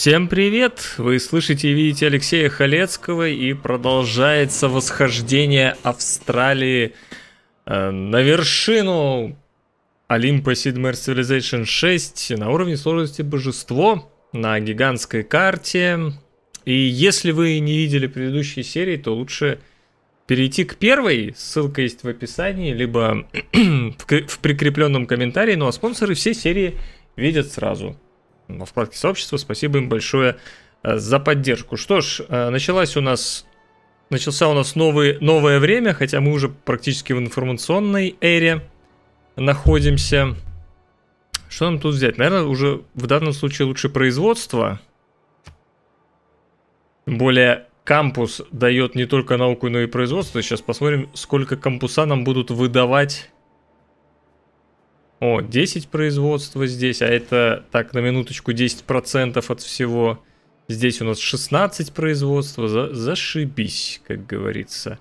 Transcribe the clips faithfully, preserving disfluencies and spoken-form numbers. Всем привет! Вы слышите и видите Алексея Халецкого, и продолжается восхождение Австралии э, на вершину Олимпа Sid Meier's Civilization шесть на уровне сложности Божество на гигантской карте. И если вы не видели предыдущие серии, то лучше перейти к первой, ссылка есть в описании, либо в прикрепленном комментарии, ну а спонсоры все серии видят сразу. Во вкладке сообщества. Спасибо им большое за поддержку. Что ж, началась у нас, начался у нас новый, новое время, хотя мы уже практически в информационной эре находимся. Что нам тут взять? Наверное, уже в данном случае лучше производство. Тем более кампус дает не только науку, но и производство. Сейчас посмотрим, сколько кампуса нам будут выдавать. О, десять производства здесь, а это, так, на минуточку, десять процентов от всего. Здесь у нас шестнадцать производства, за, зашибись, как говорится.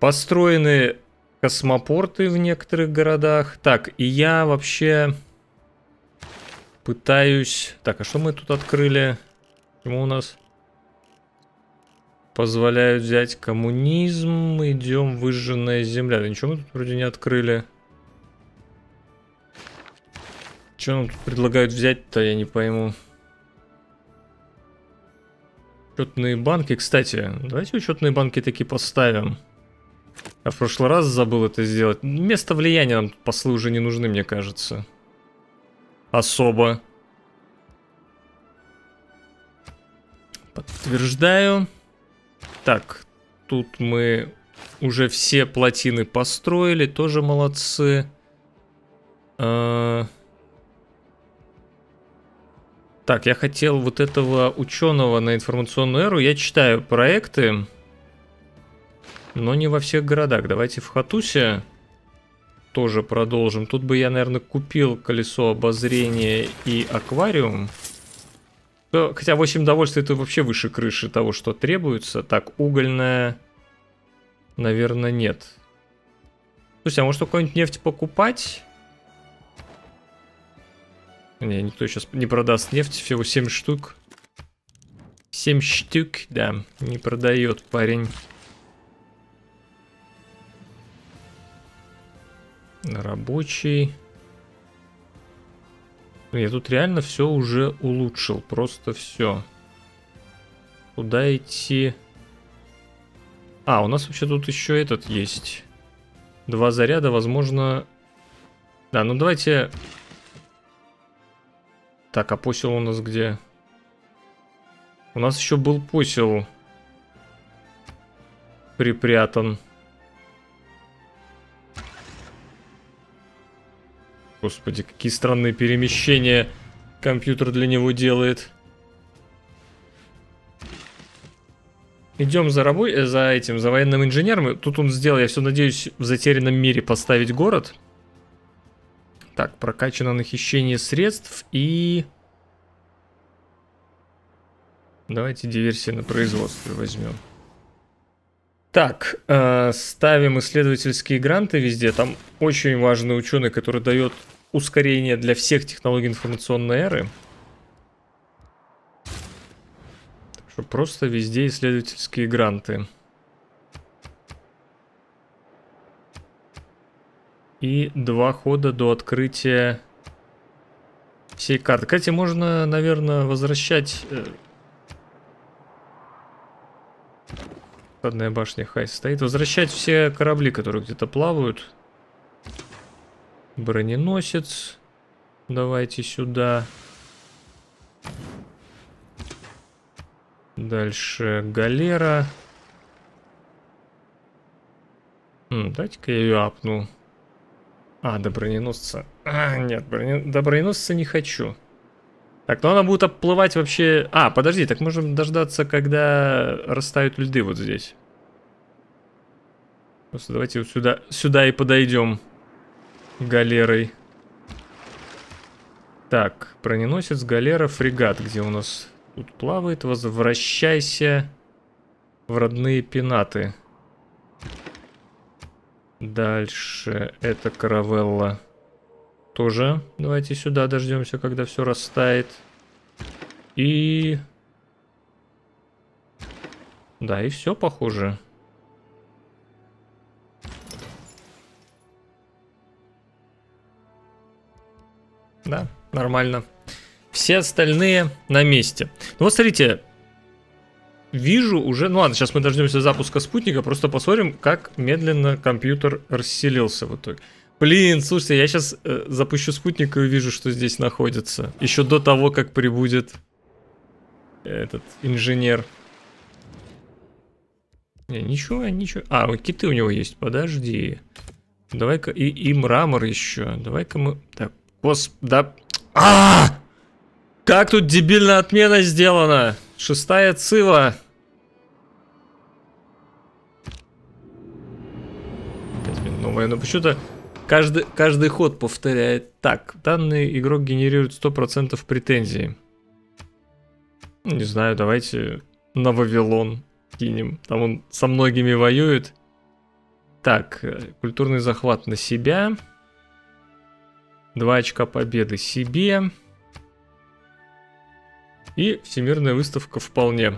Построены космопорты в некоторых городах. Так, и я вообще пытаюсь... Так, а что мы тут открыли? Почему у нас позволяют взять коммунизм? Идем, выжженная земля. Да ничего мы тут вроде не открыли. Что нам тут предлагают взять-то, я не пойму. Учетные банки, кстати, давайте учетные банки таки поставим. Я в прошлый раз забыл это сделать. Место влияния нам тут послы уже не нужны, мне кажется. Особо. Подтверждаю. Так, тут мы уже все плотины построили, тоже молодцы. А... Так, я хотел вот этого ученого на информационную эру. Я читаю проекты, но не во всех городах. Давайте в Хаттусе тоже продолжим. Тут бы я, наверное, купил колесо обозрения и аквариум. Хотя восемь довольствий это вообще выше крыши того, что требуется. Так, угольная, наверное, нет. Слушайте, а может какую-нибудь нефть покупать? Не, никто сейчас не продаст нефть, всего семь штук. семь штук, да, не продает парень. Рабочий. Я тут реально все уже улучшил, просто все. Куда идти? А, у нас вообще тут еще этот есть. Два заряда, возможно... Да, ну давайте... Так, а посел у нас где? У нас еще был посел припрятан. Господи, какие странные перемещения компьютер для него делает. Идем за рабой, за этим, за военным инженером. Тут он сделал, я все надеюсь, в затерянном мире поставить город. Так, прокачано на хищение средств и... Давайте диверсии на производстве возьмем. Так, э, ставим исследовательские гранты везде. Там очень важный ученый, который дает ускорение для всех технологий информационной эры. Так что просто везде исследовательские гранты. И два хода до открытия всей карты. Кстати, можно, наверное, возвращать... Одная башня Хай стоит. Возвращать все корабли, которые где-то плавают. Броненосец. Давайте сюда. Дальше галера. Дайте-ка я ее апну. А, до броненосца. А, нет, броне... до броненосца не хочу. Так, ну она будет оплывать вообще... А, подожди, так можем дождаться, когда растают льды вот здесь. Просто давайте вот сюда, сюда и подойдем галерой. Так, броненосец, галера, фрегат, где у нас тут плавает. Возвращайся в родные пенаты. Дальше это каравелла. Тоже давайте сюда дождемся, когда все растает. И... Да, и все, похоже. Да, нормально. Все остальные на месте. Ну вот смотрите, вижу уже... Ну ладно, сейчас мы дождемся запуска спутника, просто посмотрим, как медленно компьютер расселился в итоге. Блин, слушайте, я сейчас э, запущу спутник и увижу, что здесь находится. Еще до того, как прибудет этот инженер. Не, ничего, ничего. А, вот киты у него есть, подожди. Давай-ка, и, и мрамор еще. Давай-ка мы... Так, гос... Да... А! Как тут дебильная отмена сделана? Шестая цива. Новая, но почему-то... Каждый, каждый ход повторяет. Так, данный игрок генерирует сто процентов претензий. Не знаю, давайте на Вавилон кинем. Там он со многими воюет. Так, культурный захват на себя. Два очка победы себе. И всемирная выставка вполне.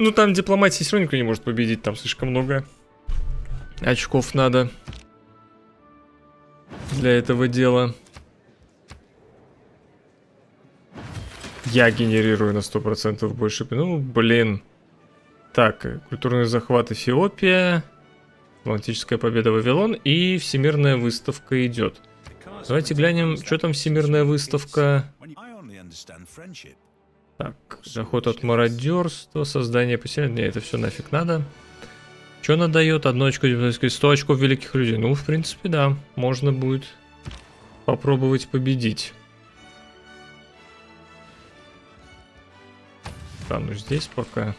Ну там дипломатия все равно никто не может победить. Там слишком много очков надо для этого дела. Я генерирую на сто процентов больше. Ну, блин. Так, культурный захват Эфиопия. Атлантическая победа Вавилон. И всемирная выставка идет. Давайте глянем, что там всемирная выставка. Так, заход от мародерства, создание поселения. Нет, это все нафиг надо. Что она дает? Одно очко, сто очков великих людей. Ну, в принципе, да. Можно будет попробовать победить. Да, ну здесь пока.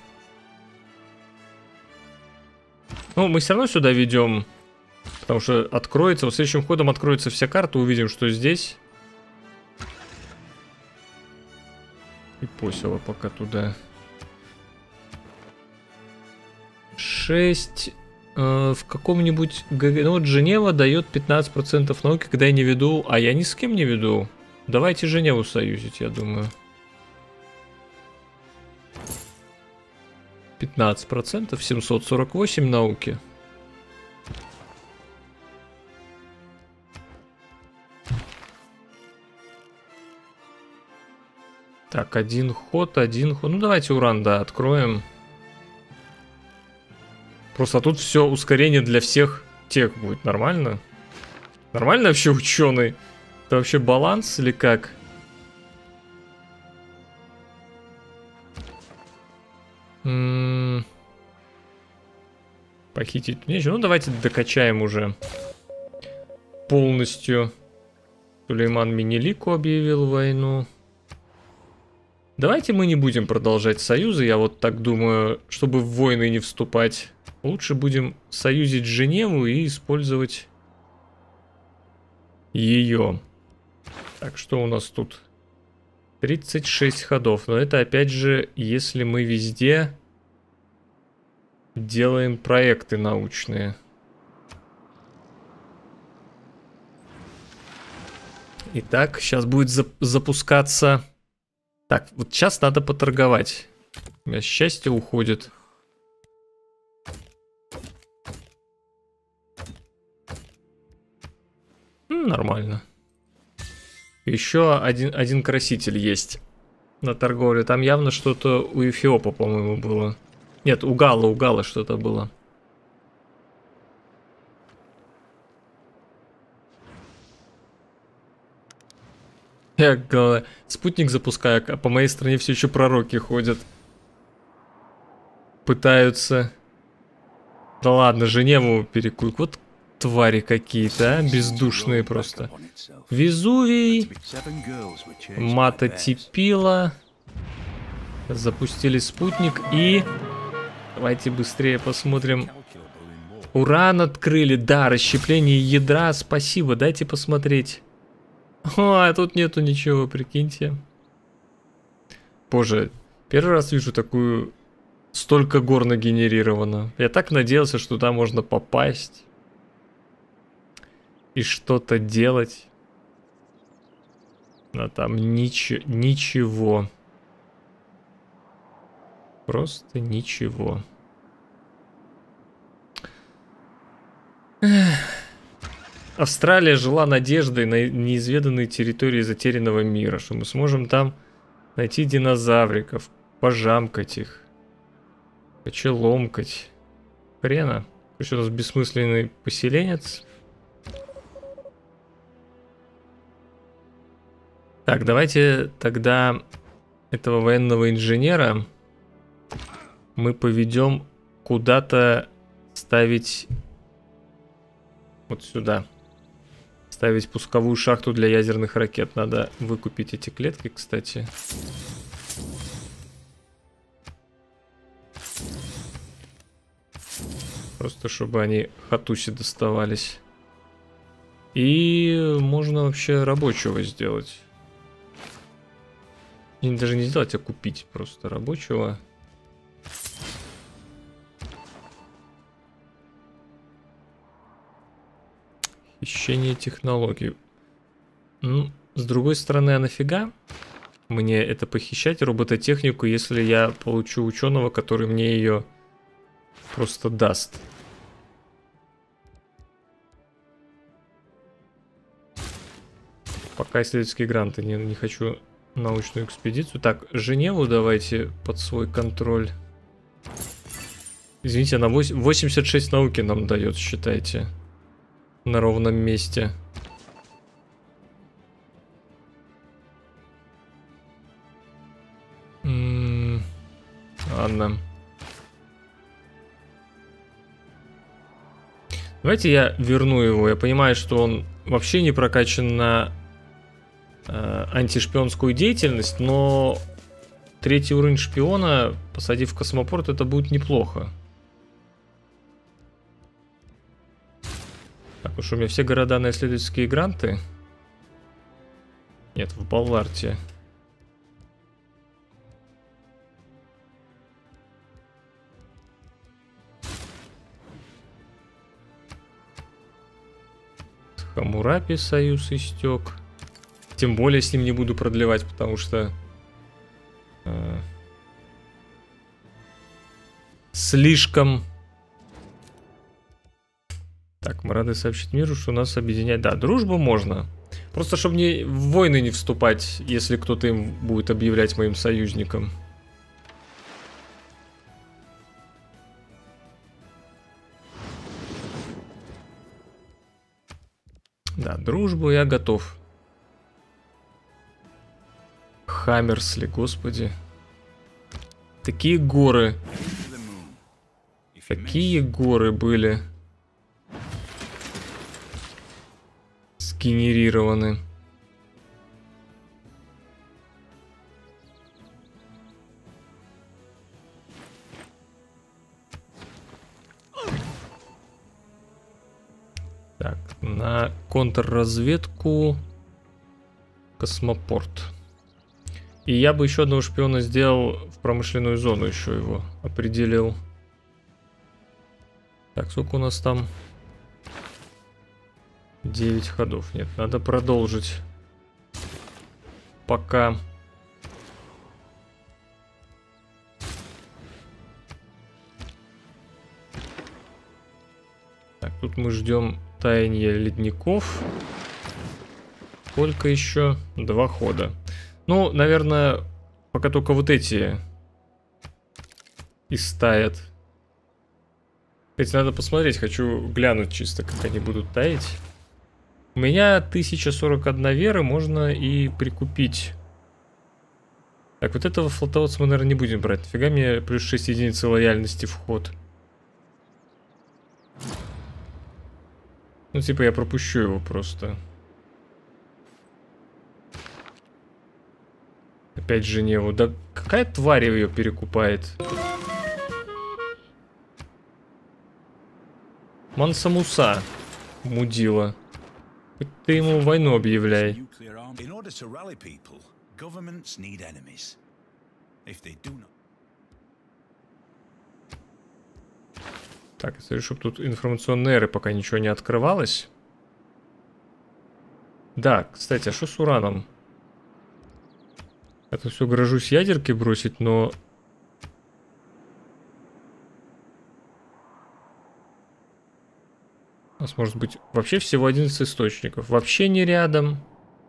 Ну, мы все равно сюда ведем. Потому что откроется, вот следующим ходом откроется вся карта. Увидим, что здесь. И посела пока туда. шесть э, в каком-нибудь... Ну вот Женева дает пятнадцать процентов науки, когда я не веду... А я ни с кем не веду. Давайте Женеву союзить, я думаю. пятнадцать процентов, семьсот сорок восемь науки. Так, один ход, один ход. Ну давайте уран, да, откроем. Просто тут все ускорение для всех тех будет. Нормально? Нормально вообще, ученый? Это вообще баланс или как? М-м-м. Похитить нечего. Ну, давайте докачаем уже полностью. Сулейман Менелику объявил войну. Давайте мы не будем продолжать союзы. Я вот так думаю, чтобы в войны не вступать. Лучше будем союзить Женеву и использовать ее. Так, что у нас тут? тридцать шесть ходов. Но это опять же, если мы везде делаем проекты научные. Итак, сейчас будет за- запускаться... Так, вот сейчас надо поторговать. У меня счастье уходит. Нормально. Еще один, один краситель есть на торговле. Там явно что-то у Эфиопа, по-моему, было. Нет, у Гала, у Гала что-то было. Я спутник запускаю, а по моей стране все еще пророки ходят. Пытаются. Да ладно, Женеву перекуют. Вот твари какие-то, а? Бездушные просто. Везувий. Матотипила. Запустили спутник и... Давайте быстрее посмотрим. Уран открыли. Да, расщепление ядра. Спасибо, дайте посмотреть. О, а тут нету ничего, прикиньте. Боже, первый раз вижу такую... Столько гор нагенерировано. Я так надеялся, что туда можно попасть. И что-то делать. А там нич- ничего. Просто ничего. Австралия жила надеждой на неизведанные территории затерянного мира, что мы сможем там найти динозавриков, пожамкать их, почеломкать. Хрена. Пусть у нас бессмысленный поселенец. Так, давайте тогда этого военного инженера мы поведем куда-то ставить вот сюда. Ставить пусковую шахту для ядерных ракет. Надо выкупить эти клетки, кстати. Просто чтобы они Хаттусе доставались. И можно вообще рабочего сделать. И даже не сделать, а купить просто рабочего. Хищение технологий. Ну, с другой стороны, а нафига мне это похищать, робототехнику, если я получу ученого, который мне ее просто даст? Пока исследовательские гранты. Не, не хочу научную экспедицию. Так, Женеву давайте под свой контроль. Извините, она восемьдесят шесть науки нам дает, считайте. На ровном месте. М-м-м, ладно. Давайте я верну его. Я понимаю, что он вообще не прокачан на э, антишпионскую деятельность, но третий уровень шпиона, посадив в космопорт, это будет неплохо. Потому что у меня все города на исследовательские гранты. Нет, в Балларте. С Хамурапи союз истек. Тем более с ним не буду продлевать, потому что... Э, слишком... Так, мы рады сообщить миру, что нас объединять. Да, дружбу можно. Просто, чтобы не в войны не вступать, если кто-то им будет объявлять моим союзником. Да, дружбу я готов. Хаммерсли, господи. Такие горы. Такие горы были. Генерированы. Так, на контрразведку космопорт. И я бы еще одного шпиона сделал в промышленную зону, еще его определил. Так, сколько у нас там? девять ходов. Нет, надо продолжить. Пока. Так, тут мы ждем таяния ледников. Сколько еще? Два хода. Ну, наверное, пока только вот эти истаят. Кстати, надо посмотреть. Хочу глянуть чисто, как они будут таять. У меня тысяча сорок одна веры, можно и прикупить. Так, вот этого флотоводца мы, наверное, не будем брать. Нафига мне плюс шесть единиц лояльности вход? Ну, типа, я пропущу его просто. Опять Женеву. Да какая тварь ее перекупает? Манса Муса. Мудила. Хоть ты ему войну объявляй. Так, я смотрю, чтобы тут информационные эры пока ничего не открывалось. Да, кстати, а что с ураном? Это все грожусь ядерки бросить, но нас может быть вообще всего одиннадцать источников. Вообще не рядом.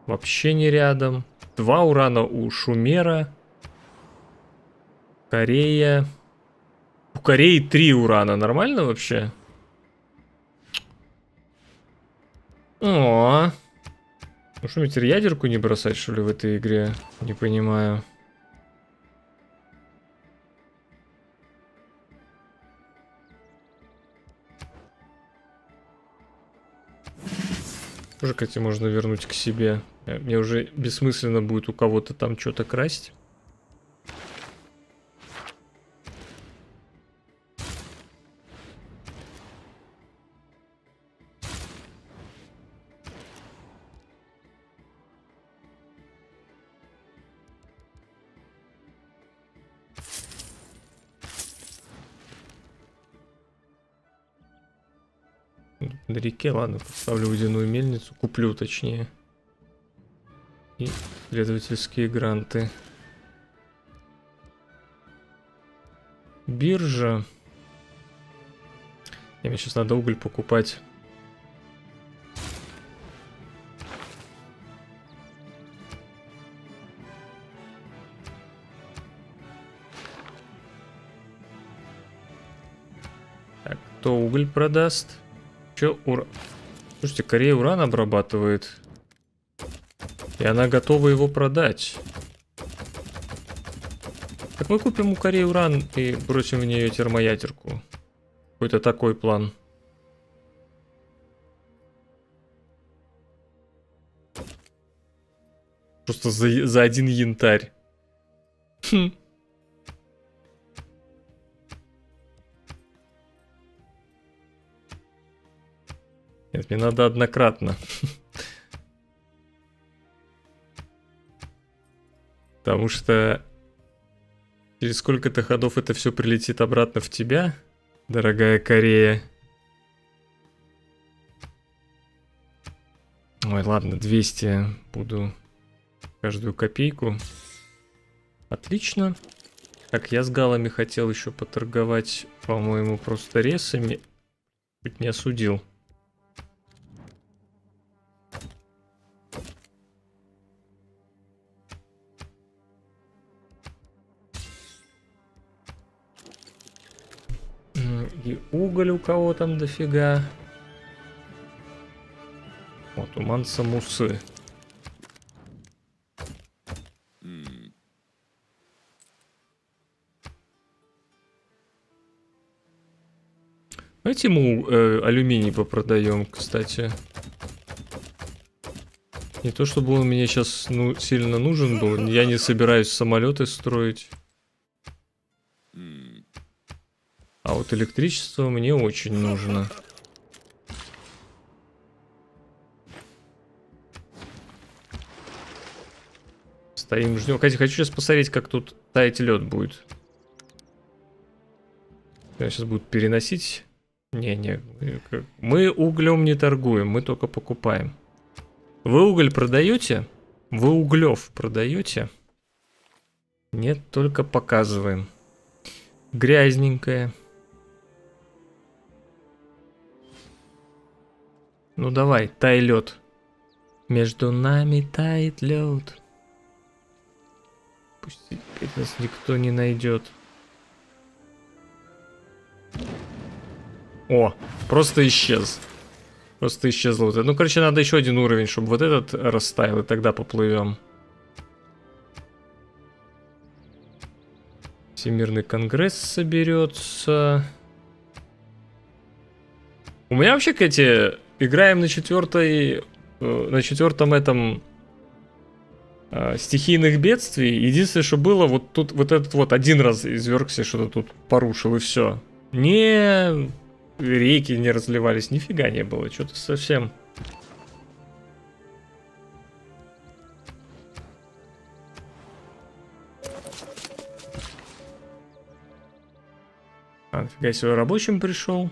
Вообще не рядом. Два урана у Шумера. Корея. У Кореи три урана. Нормально вообще? О. Ну что, теперь ядерку не бросать, что ли, в этой игре? Не понимаю. Уже, кстати, можно вернуть к себе. Мне уже бессмысленно будет у кого-то там что-то красть. На реке, ладно, поставлю водяную мельницу, куплю точнее. И следовательские гранты. Биржа. И мне сейчас надо уголь покупать. Так, кто уголь продаст? Ура... Слушайте, Корея уран обрабатывает. И она готова его продать. Так мы купим у Кореи уран и бросим в нее термоядерку. Какой-то такой план. Просто за, за один янтарь. Хм. Нет, мне надо однократно. Потому что через сколько-то ходов это все прилетит обратно в тебя, дорогая Корея. Ой, ладно, двести буду каждую копейку. Отлично. Так, я с галами хотел еще поторговать, по-моему, просто ресами. Чуть не осудил. И уголь у кого там дофига. Вот у Манса Мусы. Mm. Давайте ему э, алюминий попродаем, кстати. Не то чтобы он мне сейчас ну, сильно нужен был. Я не собираюсь самолеты строить. А вот электричество мне очень нужно. Стоим, ждем. Кстати, хочу сейчас посмотреть, как тут таять лед будет. Сейчас будут переносить. Не-не, мы углем не торгуем, мы только покупаем. Вы уголь продаете? Вы углев продаете? Нет, только показываем. Грязненькая. Ну давай, тай лед. Между нами тает лед. Пусть теперь нас никто не найдет. О, просто исчез. Просто исчезло вот это. Ну, короче, надо еще один уровень, чтобы вот этот растаял, и тогда поплывем. Всемирный конгресс соберется. У меня вообще, кстати... Играем на четвертой, на четвертом этом э, стихийных бедствий. Единственное, что было, вот тут вот этот вот один раз извергся, что-то тут порушил, и все. Не реки не разливались, нифига не было, что-то совсем. А, нифига себе, рабочим пришел.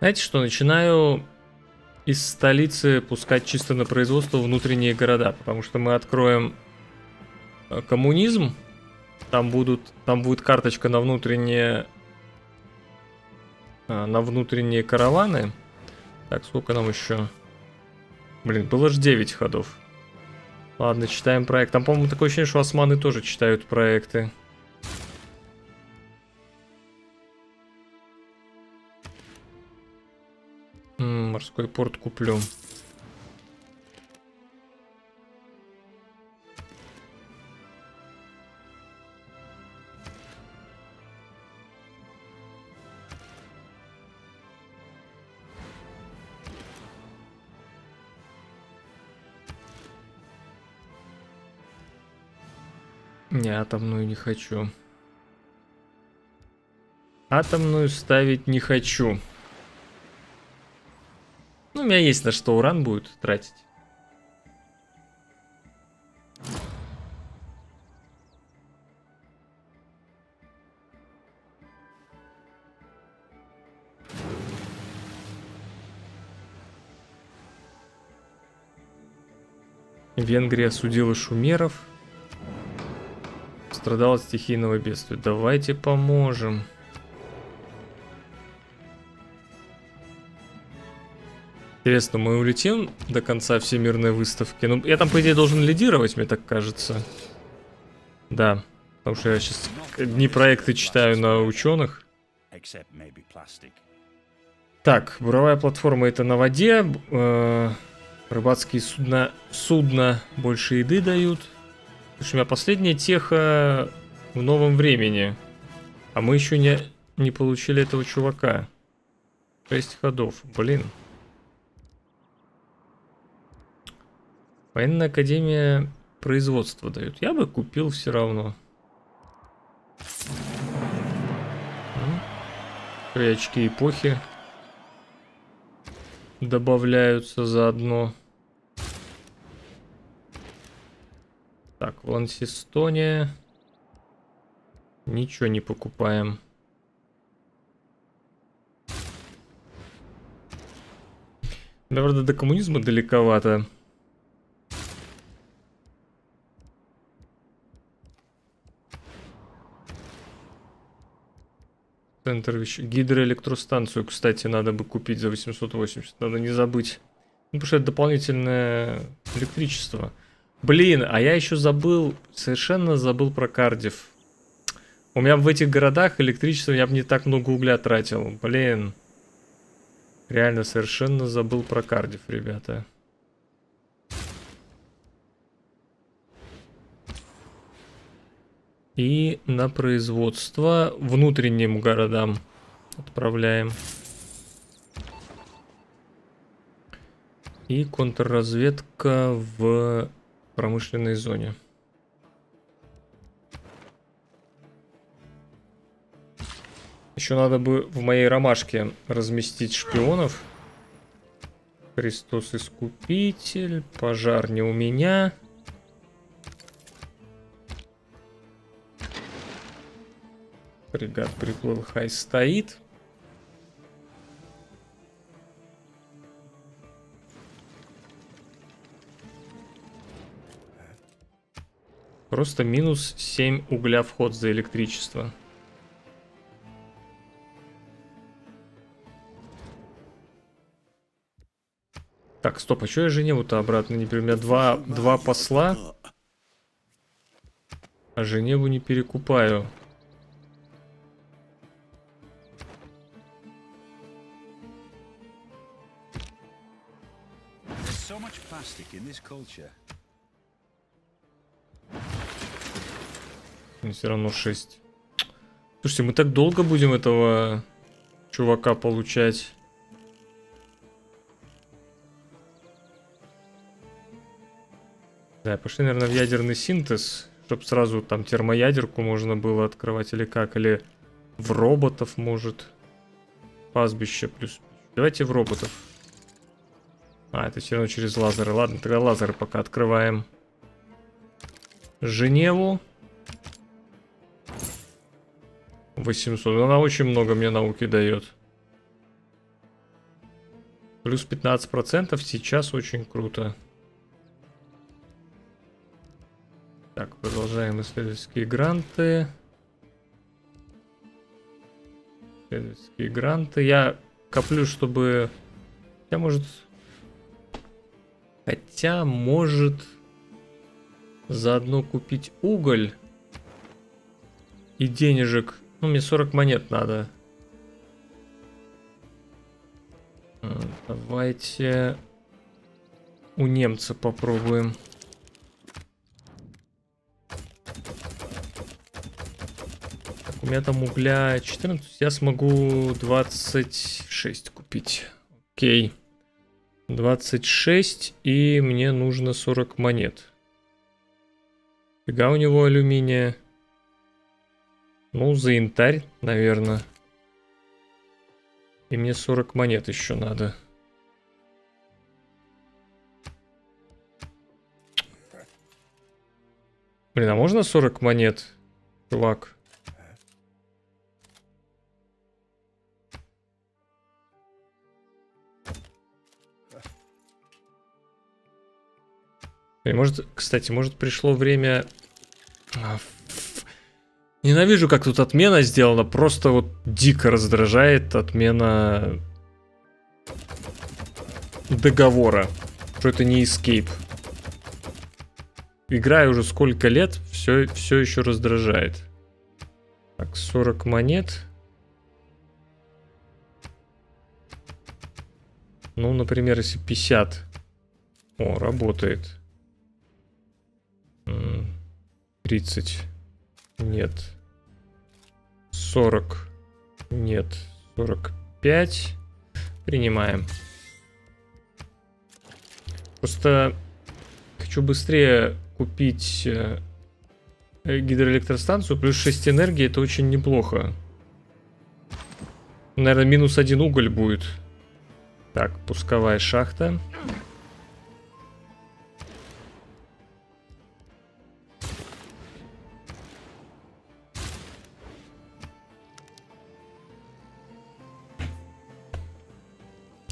Знаете что, начинаю из столицы пускать чисто на производство внутренние города, потому что мы откроем коммунизм, там будут, там будет карточка на внутренние, на внутренние караваны. Так, сколько нам еще? Блин, было же девять ходов. Ладно, читаем проект. Там, по-моему, такое ощущение, что османы тоже читают проекты. М-м, морской порт куплю. Не, атомную не хочу. Атомную ставить не хочу. Ну, у меня есть на что уран будет тратить. Венгрия осудила шумеров. Страдал от стихийного бедствия. Давайте поможем. Интересно, мы улетим до конца всемирной выставки? Ну, я там, по идее, должен лидировать, мне так кажется. Да. Потому что я сейчас одни проекты читаю на ученых. Так, буровая платформа — это на воде. Э-э- рыбацкие судна, судна больше еды дают. Слушай, у меня последняя теха в новом времени. А мы еще не, не получили этого чувака. Шесть ходов, блин. Военная академия производства дает. Я бы купил все равно. Три очки эпохи добавляются заодно. Так, в Валансистоне ничего не покупаем. Правда, до коммунизма далековато. Центр вещей. Гидроэлектростанцию, кстати, надо бы купить за восемьсот восемьдесят. Надо не забыть. Ну, потому что это дополнительное электричество. Блин, а я еще забыл, совершенно забыл про Кардифф. У меня в этих городах электричество, я бы не так много угля тратил. Блин. Реально совершенно забыл про Кардифф, ребята. И на производство внутренним городам отправляем. И контрразведка в... промышленной зоне. Еще надо бы в моей ромашке разместить шпионов. Христос Искупитель. Пожар не у меня. Фрегат приплыл, хай стоит. Просто минус семь угля вход за электричество. Так, стоп, а что я Женеву-то обратно не перекупил? У меня два, два посла. А Женеву не перекупаю. Все равно шесть. Слушайте, мы так долго будем этого чувака получать. Да, пошли, наверное, в ядерный синтез, чтобы сразу там термоядерку можно было открывать или как, или в роботов, может. Пастбище плюс. Давайте в роботов. А, это все равно через лазеры. Ладно, тогда лазеры пока открываем. Женеву. восемьсот. Она очень много мне науки дает. Плюс пятнадцать процентов сейчас очень круто. Так, продолжаем исследовательские гранты. Исследовательские гранты. Я коплю, чтобы... Я, может... Хотя, может... Заодно купить уголь. И денежек. Ну, мне сорок монет надо. Давайте... У немца попробуем. У меня там угля четырнадцать, я смогу двадцать шесть купить. Окей. двадцать шесть, и мне нужно сорок монет. Фига у него алюминия. Ну, за янтарь, наверное. И мне сорок монет еще надо. Блин, а можно сорок монет, чувак? Может, кстати, может пришло время... Ненавижу, как тут отмена сделана. Просто вот дико раздражает отмена договора. Что это не эскейп. Играю уже сколько лет, все, все еще раздражает. Так, сорок монет. Ну, например, если пятьдесят. О, работает. тридцать. Нет. сорок. Нет. сорок пять. Принимаем. Просто хочу быстрее купить гидроэлектростанцию. Плюс шесть энергии. Это очень неплохо. Наверное, минус один уголь будет. Так, пусковая шахта.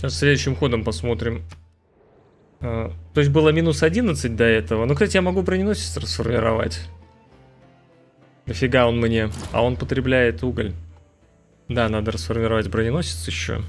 Следующим ходом посмотрим. А, то есть было минус одиннадцать до этого. Ну, кстати, я могу броненосец трансформировать. Нафига он мне? А он потребляет уголь. Да, надо расформировать броненосец еще.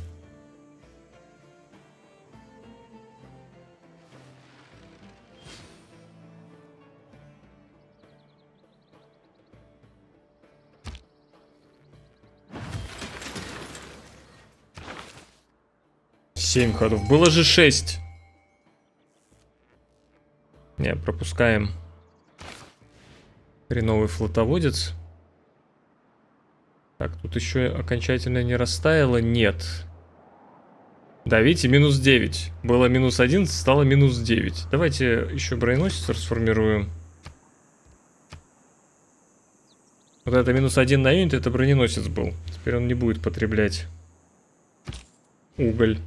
семь ходов. Было же шесть. Не, пропускаем. Хреновый флотоводец. Так, тут еще окончательно не растаяло. Нет. Да, видите, минус девять. Было минус одиннадцать, стало минус девять. Давайте еще броненосец расформируем. Вот это минус один на юнит, это броненосец был. Теперь он не будет потреблять уголь.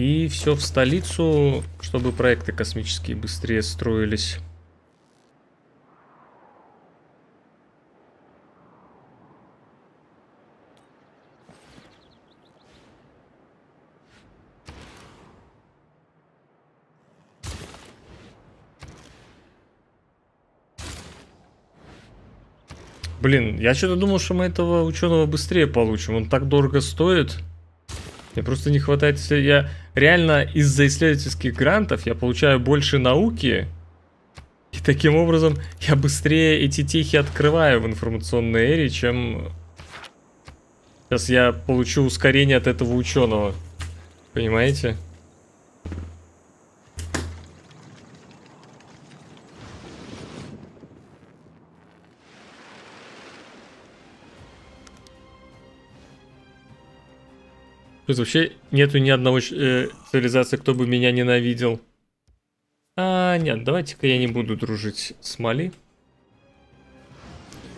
И все в столицу, чтобы проекты космические быстрее строились. Блин, я что-то думал, что мы этого ученого быстрее получим. Он так дорого стоит. Мне просто не хватает, если я реально из-за исследовательских грантов я получаю больше науки, и таким образом я быстрее эти техи открываю в информационной эре, чем сейчас я получу ускорение от этого ученого. Понимаете? Тут вообще нету ни одного э, цивилизации, кто бы меня ненавидел. А, нет, давайте-ка я не буду дружить с Мали.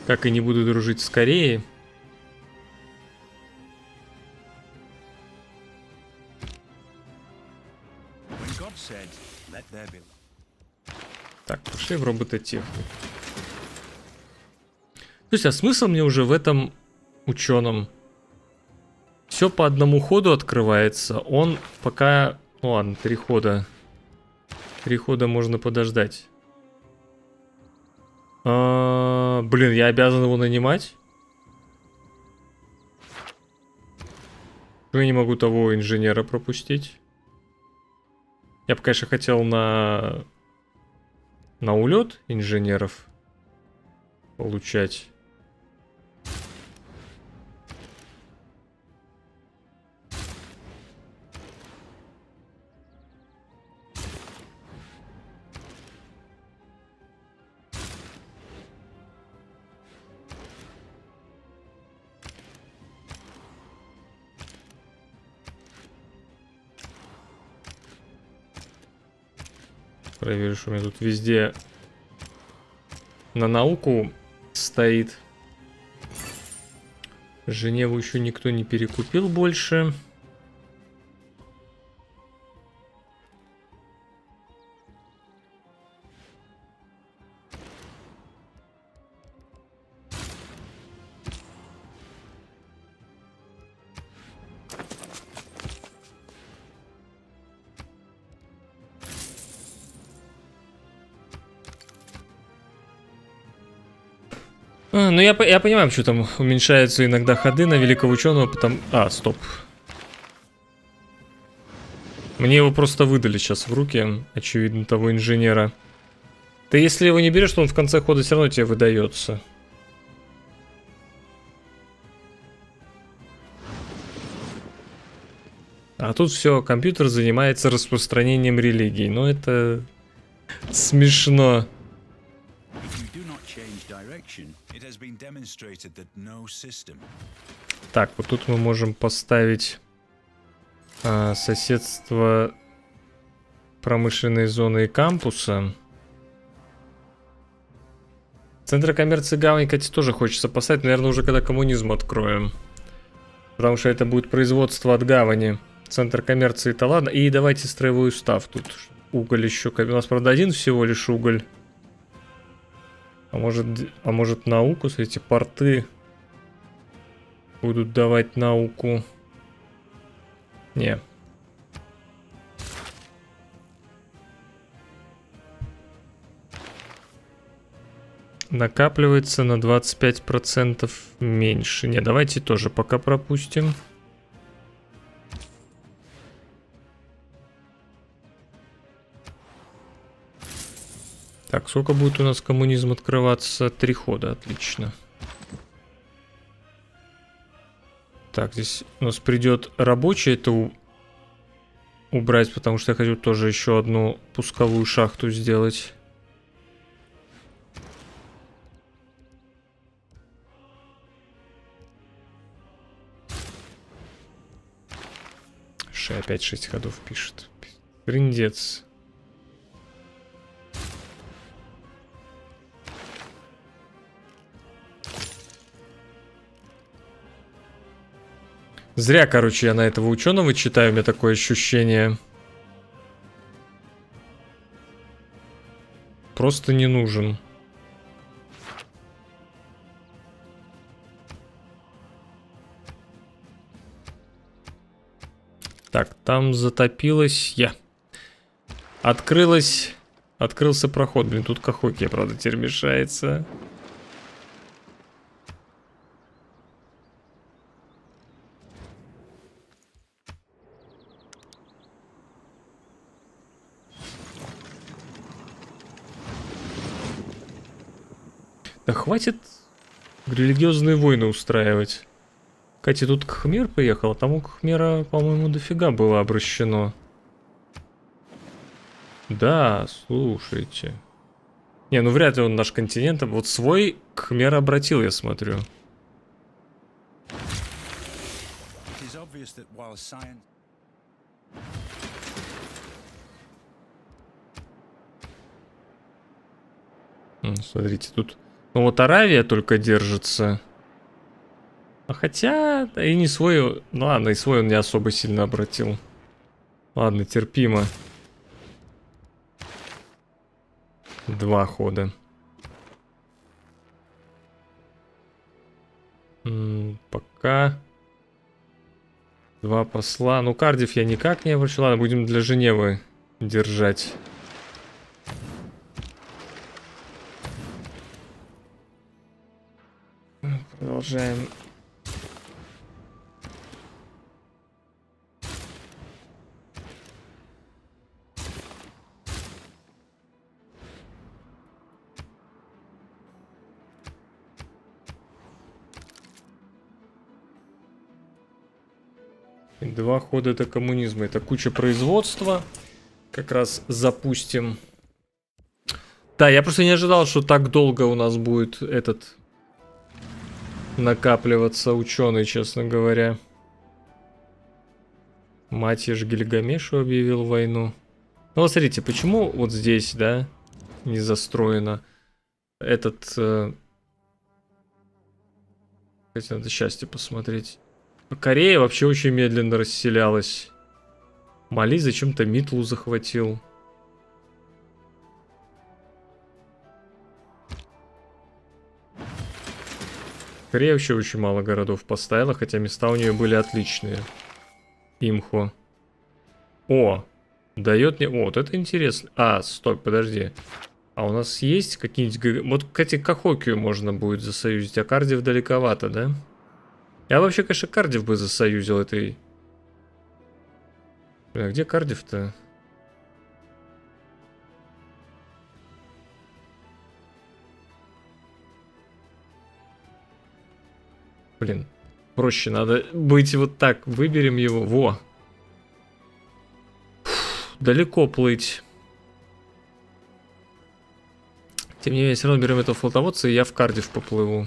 Как и не буду дружить с Кореей. Так, пошли в робототехнику. То есть, а смысл мне уже в этом ученом? Все по одному ходу открывается. Он пока... Ну ладно, три хода. Три хода можно подождать. А, блин, я обязан его нанимать? Я не могу того инженера пропустить. Я бы, конечно, хотел на... На улет инженеров получать. Проверю, что у меня тут везде на науку стоит. Женеву еще никто не перекупил больше. Ну, я, я понимаю, что там уменьшаются иногда ходы на великого ученого, потому... А, стоп. Мне его просто выдали сейчас в руки, очевидно, того инженера. Ты если его не берешь, то он в конце хода все равно тебе выдается. А тут все, компьютер занимается распространением религий. Но это смешно. Так, вот тут мы можем поставить а, соседство промышленной зоны и кампуса. Центр коммерции гавань, кстати, тоже хочется поставить, наверное, уже когда коммунизм откроем. Потому что это будет производство от гавани. Центр коммерции, то ладно. И давайте строевой устав тут. Уголь еще. У нас, правда, один всего лишь уголь. А может, а может науку, эти порты будут давать науку? Не. Накапливается на двадцать пять процентов меньше. Не, давайте тоже пока пропустим. Так, сколько будет у нас коммунизм открываться? Три хода, отлично. Так, здесь у нас придет рабочий это убрать, потому что я хочу тоже еще одну пусковую шахту сделать. Ш, опять шесть ходов пишет. Приндец. Зря, короче, я на этого ученого читаю, у меня такое ощущение. Просто не нужен. Так, там затопилась я. Открылась... Открылся проход. Блин, тут Кахокия, правда, теперь мешается. Хватит религиозные войны устраивать. Катя, тут Кхмер поехал, а там у Кхмера, по-моему, дофига было обращено. Да, слушайте. Не, ну вряд ли он наш континент. Вот свой Кхмер обратил, я смотрю. Смотрите, тут... Ну вот Аравия только держится. А хотя, да и не свой... Ну ладно, и свой он не особо сильно обратил. Ладно, терпимо. Два хода. М-м, пока... Два посла. Ну, Кардифф я никак не обращу. Ладно, будем для Женевы держать. Продолжаем. Два хода — это коммунизм, это куча производства. Как раз запустим. Да, я просто не ожидал, что так долго у нас будет этот накапливаться ученый, честно говоря. Мать, я ж Гильгамешу объявил войну. Ну вот смотрите, почему вот здесь, да, не застроено этот... Э... Хотя надо счастье посмотреть. Корея вообще очень медленно расселялась. Мали зачем-то Митлу захватил. Корея вообще очень мало городов поставила, хотя места у нее были отличные. Имхо. О, дает мне... О, вот это интересно. А, стоп, подожди. А у нас есть какие-нибудь... Вот, кстати, Кахокию можно будет засоюзить, а Кардифф далековато, да? Я вообще, конечно, Кардифф бы засоюзил этой... Блин, а где Кардифф-то? Блин, проще надо быть вот так. Выберем его. Во! Фух, далеко плыть. Тем не менее, все равно берем этого флотоводца, и я в Кардифф поплыву.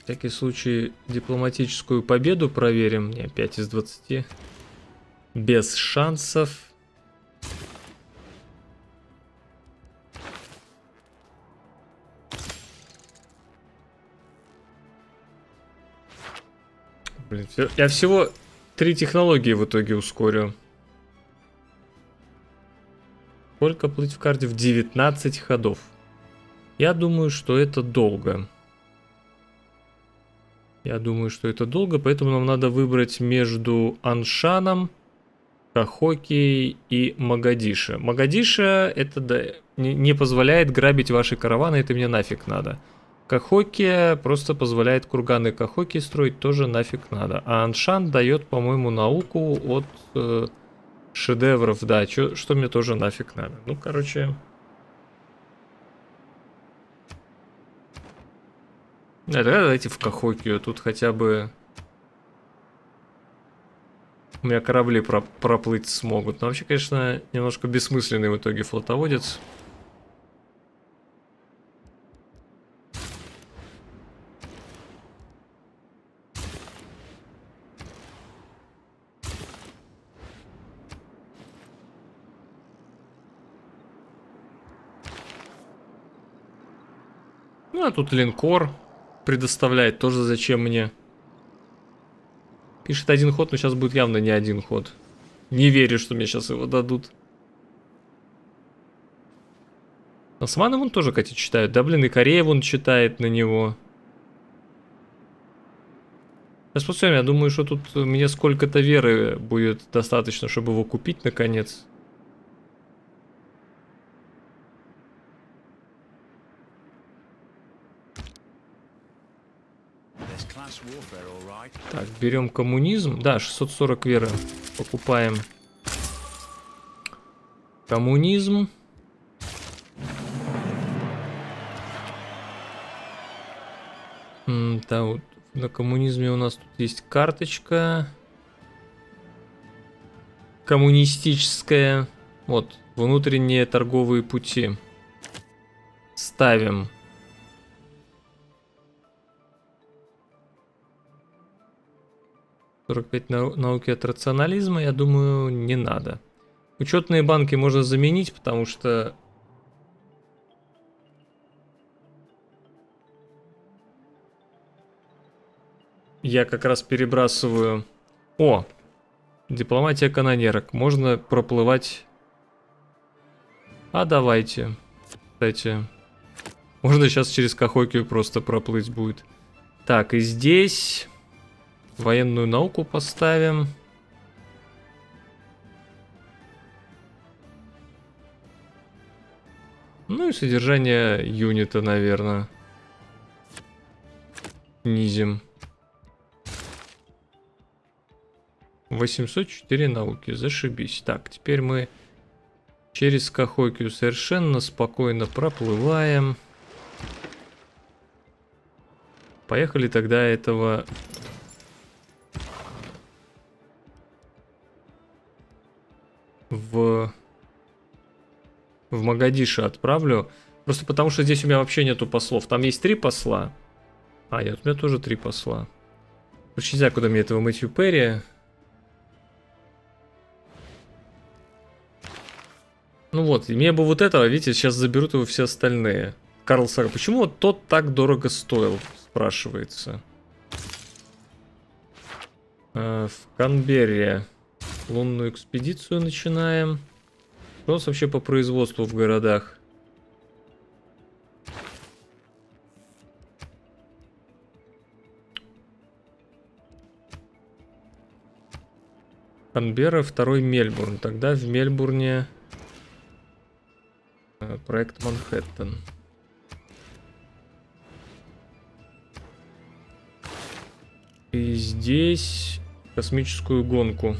В всякий случай дипломатическую победу проверим. Не, пять из двадцати. Без шансов. Блин, я всего три технологии в итоге ускорю. Сколько плыть в Кардифф? девятнадцать ходов. Я думаю, что это долго. Я думаю, что это долго, поэтому нам надо выбрать между Аншаном, Кахокией и Могадишо. Могадишо это да, не позволяет грабить ваши караваны, это мне нафиг надо. Кахокия просто позволяет курганы Кахокии строить, тоже нафиг надо. А Аншан дает, по-моему, науку от э, шедевров, да, чё, что мне тоже нафиг надо. Ну, короче... Да, тогда давайте в Кахокию, тут хотя бы у меня корабли про проплыть смогут. Но вообще, конечно, немножко бессмысленный в итоге флотоводец. Ну, а тут линкор предоставляет, тоже зачем мне. Пишет один ход, но сейчас будет явно не один ход. Не верю, что мне сейчас его дадут. Османы вон тоже, кстати, читают. Да, блин, и Корея вон читает на него. Сейчас посмотрим, я думаю, что тут мне сколько-то веры будет достаточно, чтобы его купить, наконец. Так, берем коммунизм. Да, шестьсот сорок веры. Покупаем коммунизм. М, да, вот на коммунизме у нас тут есть карточка коммунистическая. Вот, внутренние торговые пути. Ставим. сорок пять нау науки от рационализма, я думаю, не надо. Учетные банки можно заменить, потому что... Я как раз перебрасываю... О! Дипломатия канонерок. Можно проплывать... А давайте. Кстати... Можно сейчас через Кахокию просто проплыть будет. Так, и здесь военную науку поставим. Ну и содержание юнита, наверное. Низим. восемьсот четыре науки, зашибись. Так, теперь мы через Кахокию совершенно спокойно проплываем. Поехали тогда этого... В... В Могадишо отправлю. Просто потому, что здесь у меня вообще нету послов. Там есть три посла. А, нет, у меня тоже три посла. Вообще не знаю, куда мне этого Мэтью Перри... Ну вот, мне бы вот этого, видите, сейчас заберут его все остальные. Карл Сага. Почему вот тот так дорого стоил, спрашивается. А, в Канберре лунную экспедицию начинаем. Что у нас вообще по производству в городах? Канберра, второй Мельбурн. Тогда в Мельбурне... Проект Манхэттен. И здесь космическую гонку.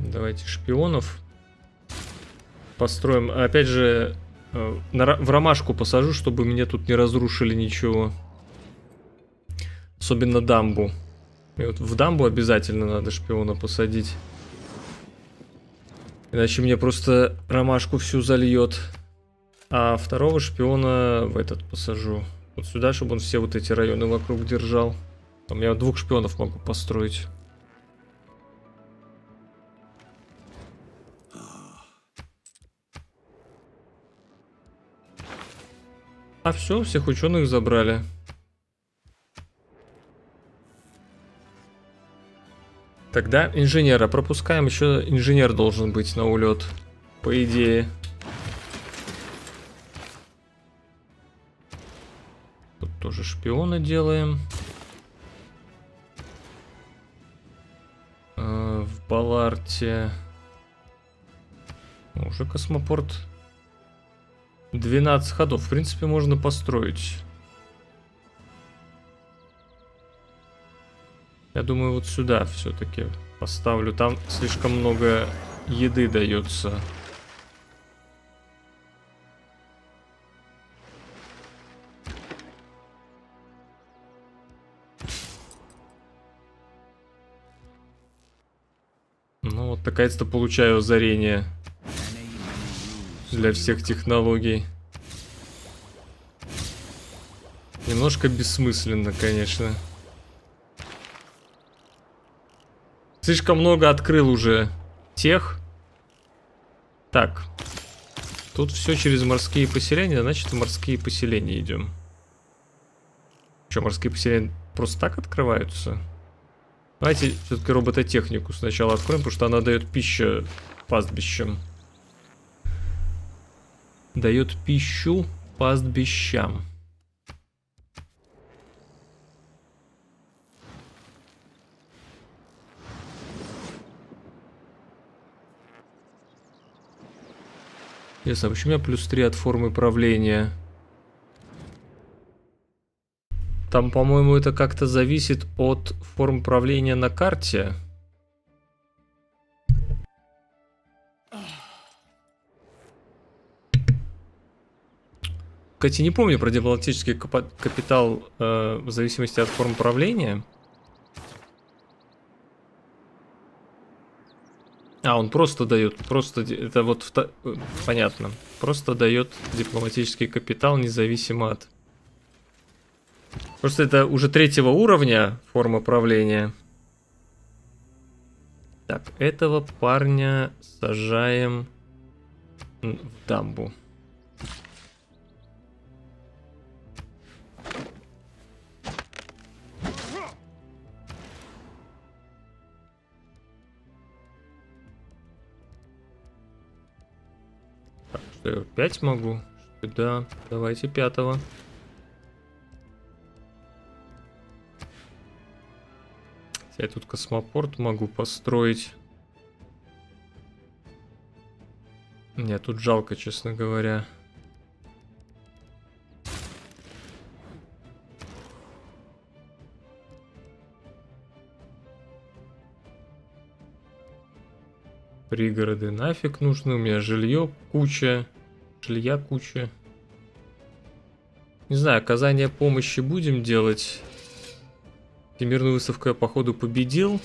Давайте шпионов построим. Опять же... В ромашку посажу, чтобы мне тут не разрушили ничего. Особенно дамбу. И вот в дамбу обязательно надо шпиона посадить. Иначе мне просто ромашку всю зальет. А второго шпиона в этот посажу. Вот сюда, чтобы он все вот эти районы вокруг держал. У меня двух шпионов могу построить. А все, всех ученых забрали. Тогда инженера пропускаем. Еще инженер должен быть на улет, по идее. Тут тоже шпиона делаем. А, в Баларте уже космопорт. двенадцать ходов, в принципе, можно построить. Я думаю, вот сюда все-таки поставлю. Там слишком много еды дается. Ну вот, наконец-то получаю озарение. Для всех технологий. Немножко бессмысленно, конечно. Слишком много открыл уже тех. Так. Тут все через морские поселения, значит, в морские поселения идем. Что, морские поселения просто так открываются? Давайте все-таки робототехнику сначала откроем, потому что она дает пищу пастбищам. Дает пищу пастбищам. Интересно, а почему у меня плюс три от формы правления? Там, по-моему, это как-то зависит от форм правления на карте. Кстати, не помню про дипломатический капитал э, в зависимости от форм правления. А, он просто дает, просто, это вот, понятно, просто дает дипломатический капитал независимо от... Просто это уже третьего уровня форма правления. Так, этого парня сажаем в дамбу. Что я пять могу? Да, давайте пятого. Я тут космопорт могу построить. Мне тут жалко, честно говоря. Пригороды нафиг нужны. У меня жилье куча. Жилья куча. Не знаю, оказание помощи будем делать. Всемирную выставку я, походу, победил.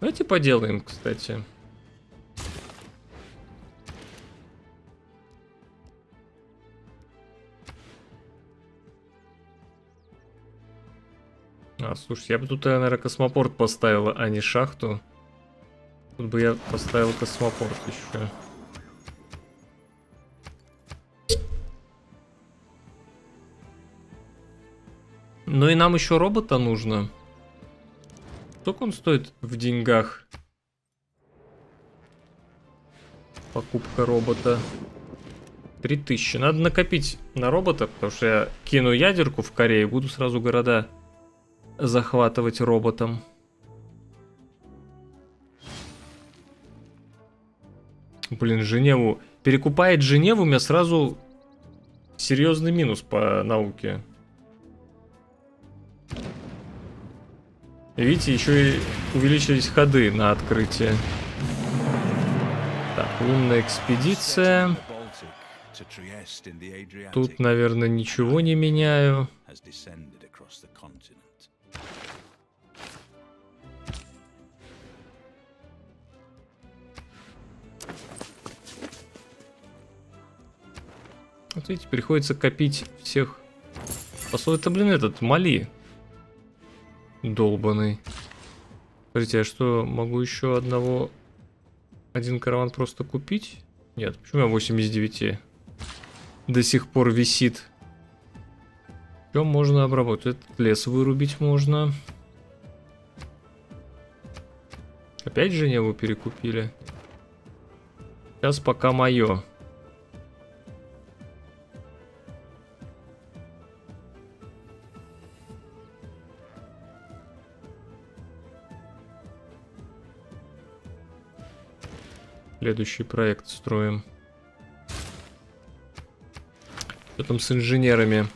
Давайте поделаем, кстати. А, слушай, я бы тут, наверное, космопорт поставила, а не шахту. Тут бы я поставил космопорт еще. Ну и нам еще робота нужно. Сколько он стоит в деньгах? Покупка робота. три тысячи. Надо накопить на робота, потому что я кину ядерку в Корею, буду сразу города захватывать роботом. Блин, Женеву. Перекупает Женеву, у меня сразу серьезный минус по науке. Видите, еще и увеличились ходы на открытие. Так, лунная экспедиция. Тут, наверное, ничего не меняю. Вот видите, приходится копить всех. Посол, это, блин, этот, Мали. Долбаный. Смотрите, я что, могу еще одного... Один караван просто купить? Нет, почему я восемь из девяти? До сих пор висит. Что можно обработать? Этот лес вырубить можно. Опять же Женеву перекупили. Сейчас пока мое. Следующий проект строим. Что там с инженерами?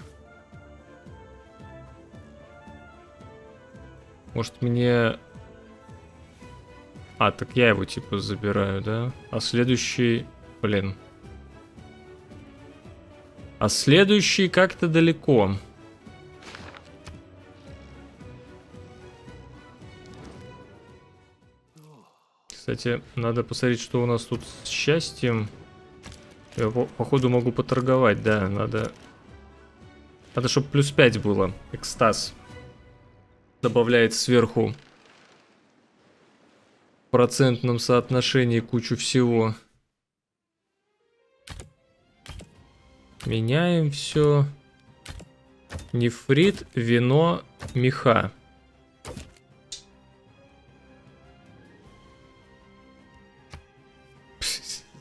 Может мне... А, так я его типа забираю, да? А следующий... Блин. А следующий как-то далеко. Кстати, надо посмотреть, что у нас тут с счастьем. Я, походу, могу поторговать, да, надо... Надо, чтобы плюс пять было. Экстаз. Добавляет сверху в процентном соотношении кучу всего. Меняем все. Нефрит, вино, меха.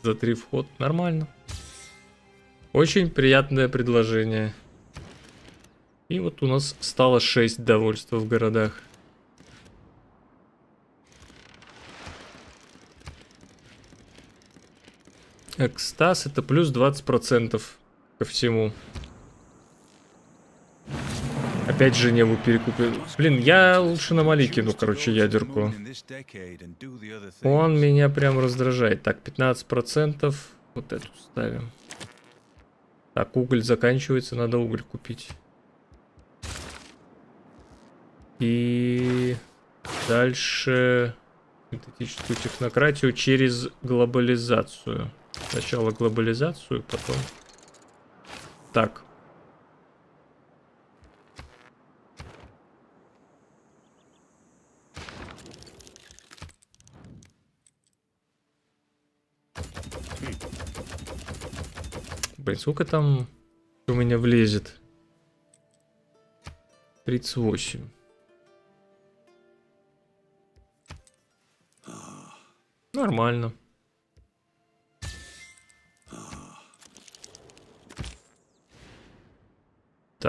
За три вход. Нормально. Очень приятное предложение. И вот у нас стало шесть довольства в городах. Экстаз это плюс двадцать процентов ко всему. Опять же Женеву перекупил. Блин, я лучше на Мали кину, короче, ядерку. Он меня прям раздражает. Так, пятнадцать процентов. Вот эту ставим. Так, уголь заканчивается, надо уголь купить. И дальше синтетическую технократию через глобализацию. Сначала глобализацию, потом... Так. Блин, сколько там у меня влезет? тридцать восемь. Нормально.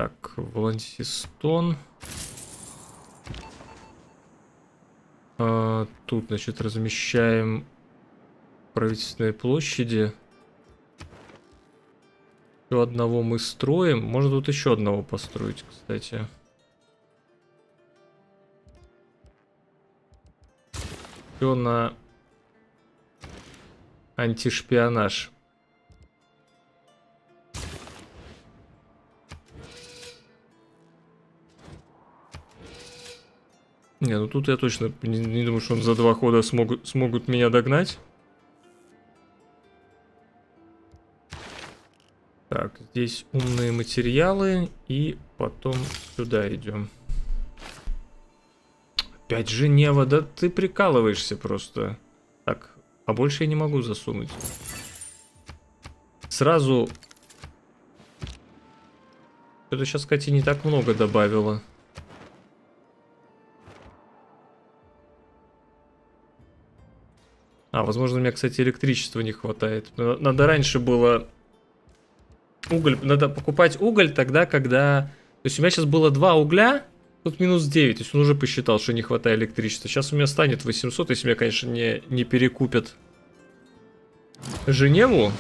Так, Валансистон. А, тут, значит, размещаем правительственные площади. Еще одного мы строим. Можно тут еще одного построить, кстати. Все на антишпионаж. Не, ну тут я точно не, не думаю, что он за два хода смогут, смогут меня догнать. Так, здесь умные материалы. И потом сюда идем. Опять Женева, да ты прикалываешься просто. Так, а больше я не могу засунуть. Сразу... Что-то сейчас, кстати, не так много добавила. А, возможно, у меня, кстати, электричества не хватает. Надо раньше было... Уголь, надо покупать уголь тогда, когда... То есть у меня сейчас было два угля, тут минус девять. То есть он уже посчитал, что не хватает электричества. Сейчас у меня станет восемьсот, если меня, конечно, не, не перекупят Женеву.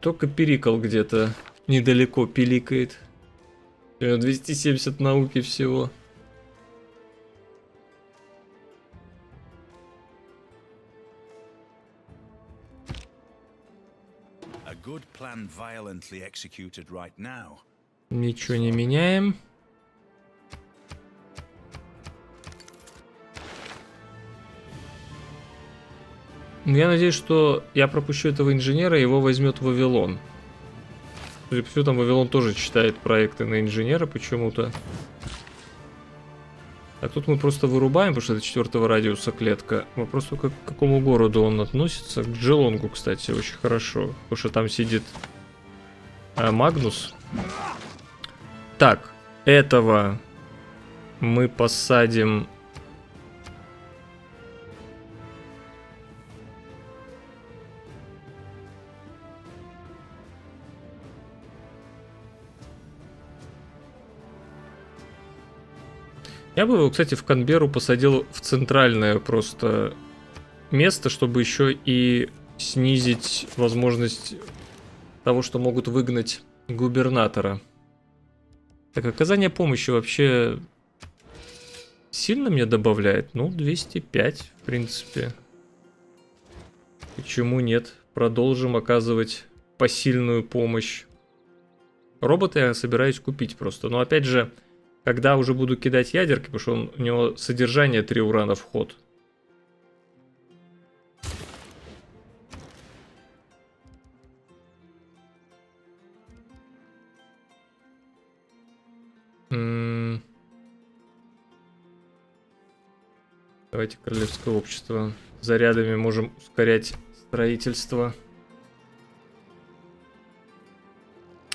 Только перикал где-то недалеко пиликает. двести семьдесят науки всего. Ничего не меняем. Я надеюсь, что я пропущу этого инженера, его возьмет Вавилон. Судя по всему, там Вавилон тоже читает проекты на инженера почему-то. А тут мы просто вырубаем, потому что это четвертого радиуса клетка. Вопрос только к какому городу он относится. К Джелонгу, кстати, очень хорошо. Потому что там сидит а, Магнус. Так, этого мы посадим... Я бы его, кстати, в Канберру посадил в центральное просто место, чтобы еще и снизить возможность того, что могут выгнать губернатора. Так, оказание помощи вообще сильно мне добавляет? Ну, двести пять, в принципе. Почему нет? Продолжим оказывать посильную помощь. Робота я собираюсь купить просто. Но, опять же... Когда уже буду кидать ядерки, потому что он, у него содержание три урана в ход. М-м-м. Давайте королевское общество. Зарядами можем ускорять строительство.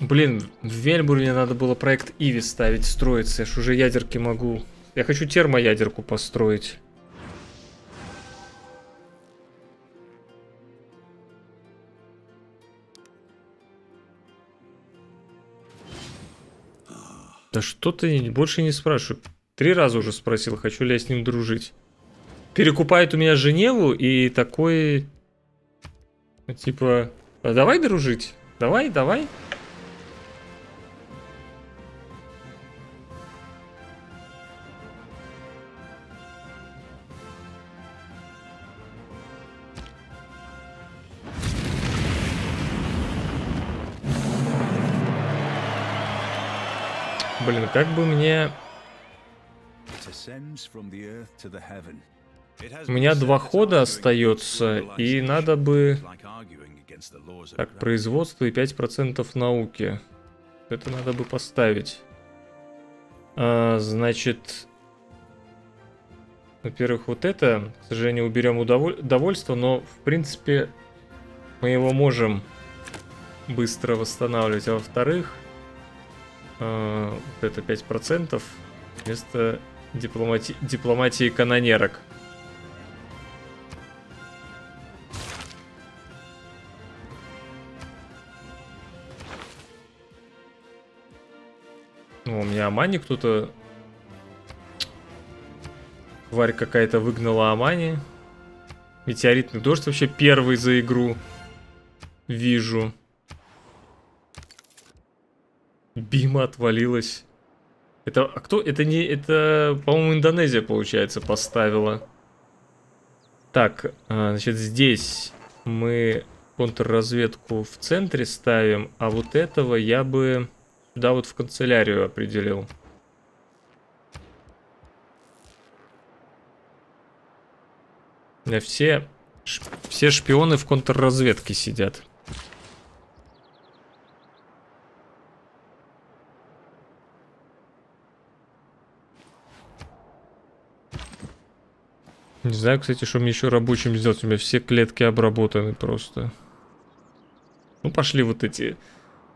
Блин, в Мельбурне надо было проект Иви ставить, строиться. Я ж уже ядерки могу. Я хочу термоядерку построить. Да что ты больше не спрашивай. Три раза уже спросил, хочу ли я с ним дружить. Перекупает у меня Женеву и такой... Типа, а давай дружить? Давай, давай. Блин, как бы мне... У меня два хода остается, и надо бы... Так, производство и пять процентов науки. Это надо бы поставить. А, значит... Во-первых, вот это, к сожалению, уберем удоволь... довольство, но, в принципе, мы его можем быстро восстанавливать. А во-вторых... Uh, вот это пять процентов вместо дипломати... дипломатии канонерок. Омане кто-то... Тварь какая-то выгнала Омане. Метеоритный дождь вообще первый за игру вижу. Бима отвалилась. Это а кто? Это не... Это, по-моему, Индонезия, получается, поставила. Так, значит, здесь мы контрразведку в центре ставим, а вот этого я бы сюда вот в канцелярию определил. Все, все шпионы в контрразведке сидят. Не знаю, кстати, что мне еще рабочим сделать. У меня все клетки обработаны просто. Ну, пошли вот эти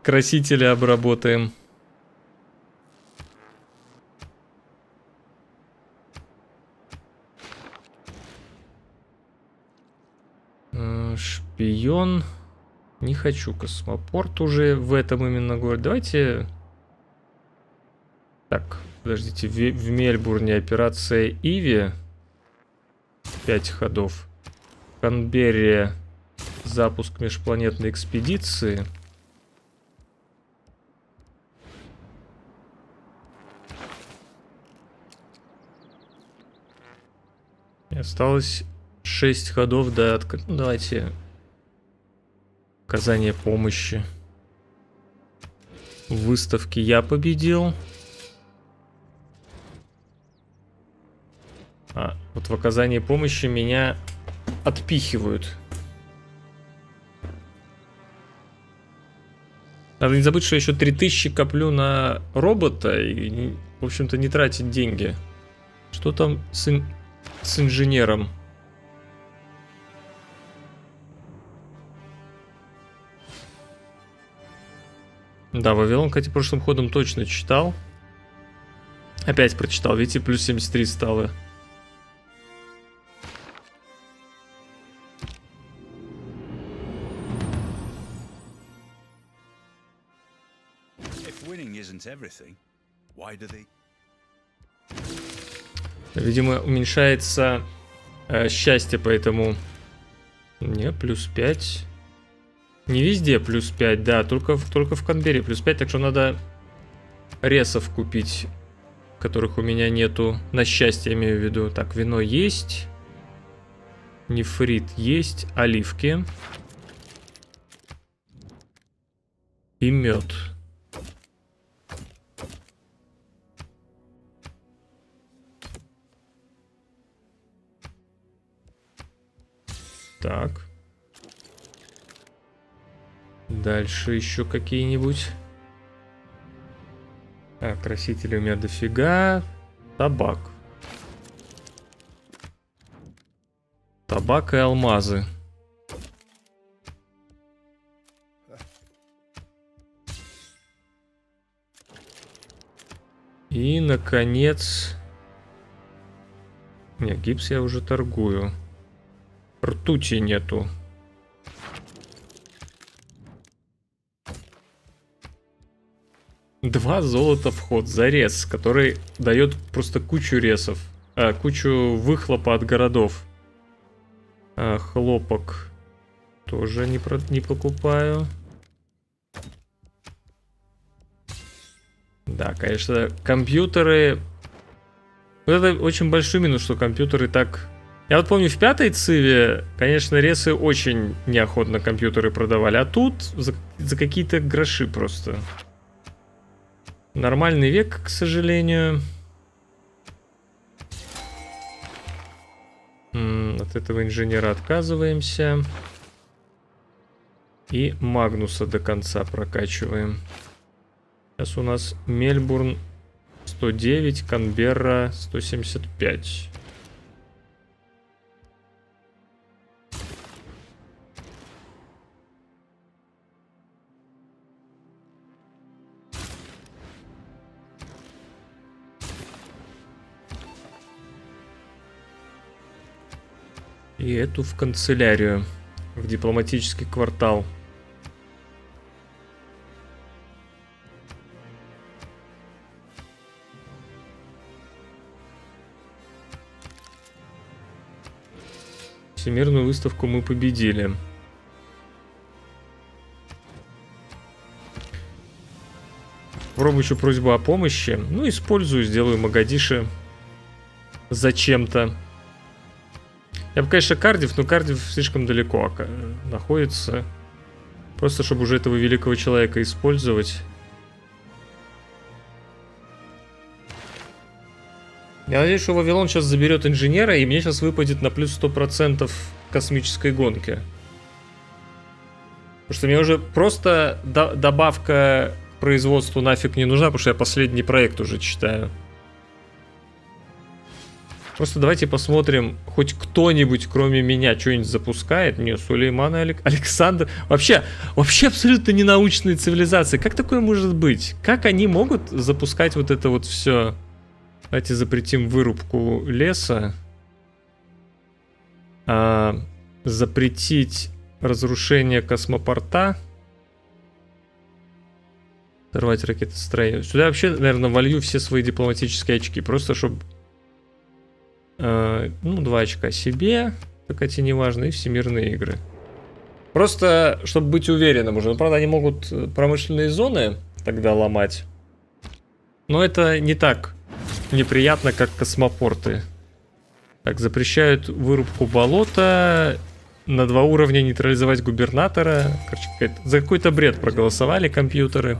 красители обработаем. Шпион. Не хочу космопорт уже в этом именно городе. Давайте... Так, подождите. В Мельбурне операция Иви. пять ходов. Канберра. Запуск межпланетной экспедиции. И осталось шесть ходов до открытия. Ну, давайте. Оказание помощи. В выставке я победил. А, вот в оказании помощи меня отпихивают. Надо не забыть, что еще три тысячи коплю на робота и, в общем-то, не тратить деньги. Что там с, ин... с инженером? Да, Вавилон, кстати, прошлым ходом точно читал. Опять прочитал, видите, плюс семьдесят три стало. Видимо, уменьшается э, счастье, поэтому... Не, плюс пять. Не везде плюс пять, да, только, только в Канберре плюс пять, так что надо ресов купить, которых у меня нету. На счастье, имею в виду. Так, вино есть. Нефрит есть. Оливки. И мед. Так. Дальше еще какие-нибудь. А, красители у меня дофига. Табак. Табак и алмазы. И, наконец... Не, гипс я уже торгую. Ртути нету. Два золота вход за рез, который дает просто кучу ресов, а, кучу выхлопа от городов. А, хлопок тоже не, про, не покупаю. Да, конечно, компьютеры... Вот это очень большой минус, что компьютеры так... Я вот помню, в пятой циве, конечно, ресы очень неохотно компьютеры продавали, а тут за, за какие-то гроши просто. Нормальный век, к сожалению. М-м, от этого инженера отказываемся. И Магнуса до конца прокачиваем. Сейчас у нас Мельбурн сто девять, Канберра сто семьдесят пять. И эту в канцелярию, в дипломатический квартал. Всемирную выставку мы победили. Попробую еще просьбу о помощи. Ну, использую, сделаю Могадишо зачем-то. Я бы, конечно, Кардифф, но Кардифф слишком далеко находится. Просто, чтобы уже этого великого человека использовать. Я надеюсь, что Вавилон сейчас заберет инженера, и мне сейчас выпадет на плюс сто процентов космической гонки. Потому что мне уже просто до- добавка к производству нафиг не нужна, потому что я последний проект уже читаю. Просто давайте посмотрим, хоть кто-нибудь, кроме меня, что-нибудь запускает. Не, Сулейман и Алек... Александр. Вообще, вообще абсолютно ненаучные цивилизации. Как такое может быть? Как они могут запускать вот это вот все? Давайте запретим вырубку леса. А, запретить разрушение космопорта. Сорвать ракетостроение. Сюда вообще, наверное, волью все свои дипломатические очки. Просто, чтобы... Ну, два очка себе, так эти неважные, и всемирные игры. Просто, чтобы быть уверенным уже. Ну, правда, они могут промышленные зоны тогда ломать. Но это не так неприятно, как космопорты. Так, запрещают вырубку болота. На два уровня нейтрализовать губернатора. Короче, за какой-то бред проголосовали компьютеры.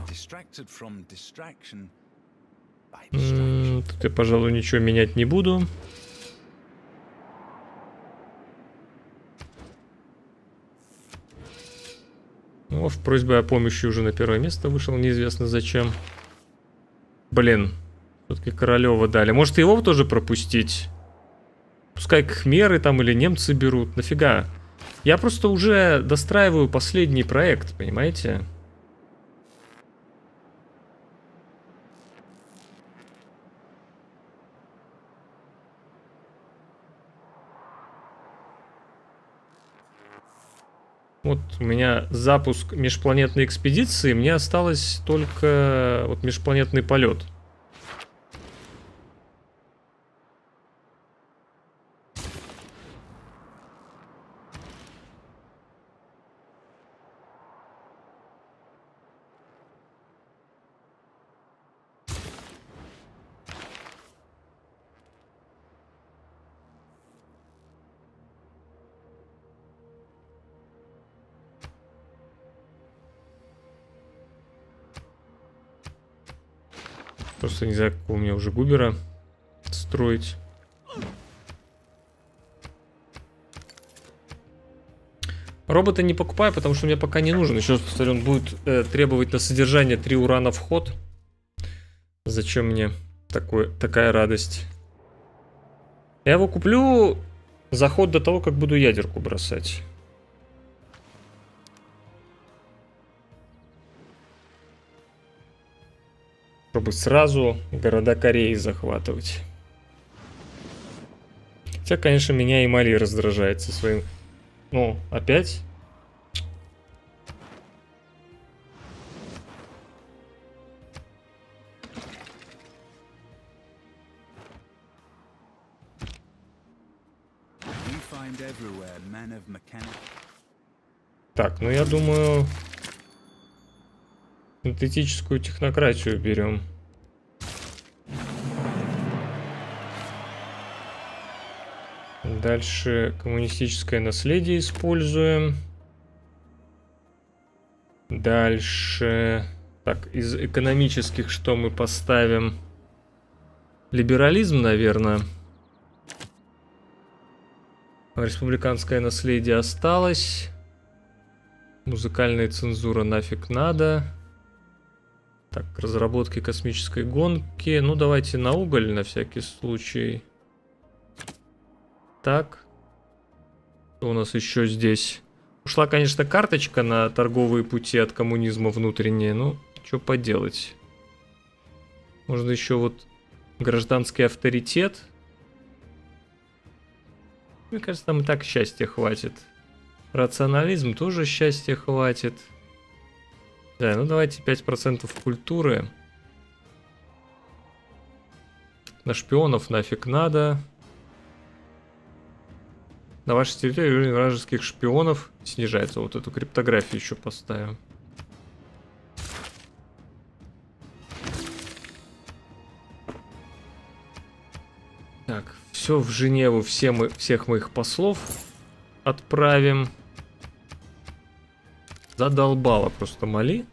М-м, тут я, пожалуй, ничего менять не буду. Ну, в просьбе о помощи уже на первое место вышел, неизвестно зачем. Блин, все-таки Королева дали. Может, его тоже пропустить? Пускай кхмеры там или немцы берут, нафига? Я просто уже достраиваю последний проект, понимаете? Вот у меня запуск межпланетной экспедиции, мне осталось только вот межпланетный полет. Просто не знаю, какого у меня уже губера строить. Робота не покупаю, потому что мне пока не нужен. Еще раз повторю, он будет э, требовать на содержание три урана в ход. Зачем мне такой, такая радость? Я его куплю за ход до того, как буду ядерку бросать. Чтобы сразу города Кореи захватывать. Хотя, конечно, меня и Мали раздражает со своим... Ну, опять? Так, ну я думаю... Синтетическую технократию берем. Дальше коммунистическое наследие используем. Дальше... Так, из экономических что мы поставим? Либерализм, наверное. Республиканское наследие осталось. Музыкальная цензура нафиг надо. Так, разработки космической гонки. Ну, давайте на уголь на всякий случай. Так. Что у нас еще здесь? Ушла, конечно, карточка на торговые пути от коммунизма внутренние. Ну, что поделать. Можно еще вот гражданский авторитет. Мне кажется, там и так счастья хватит. Рационализм тоже счастья хватит. Да, ну давайте пять процентов культуры. На шпионов нафиг надо. На вашей территории уровень вражеских шпионов снижается. Вот эту криптографию еще поставим. Так, все в Женеву, все мы, всех моих послов отправим. Задолбала просто Мали.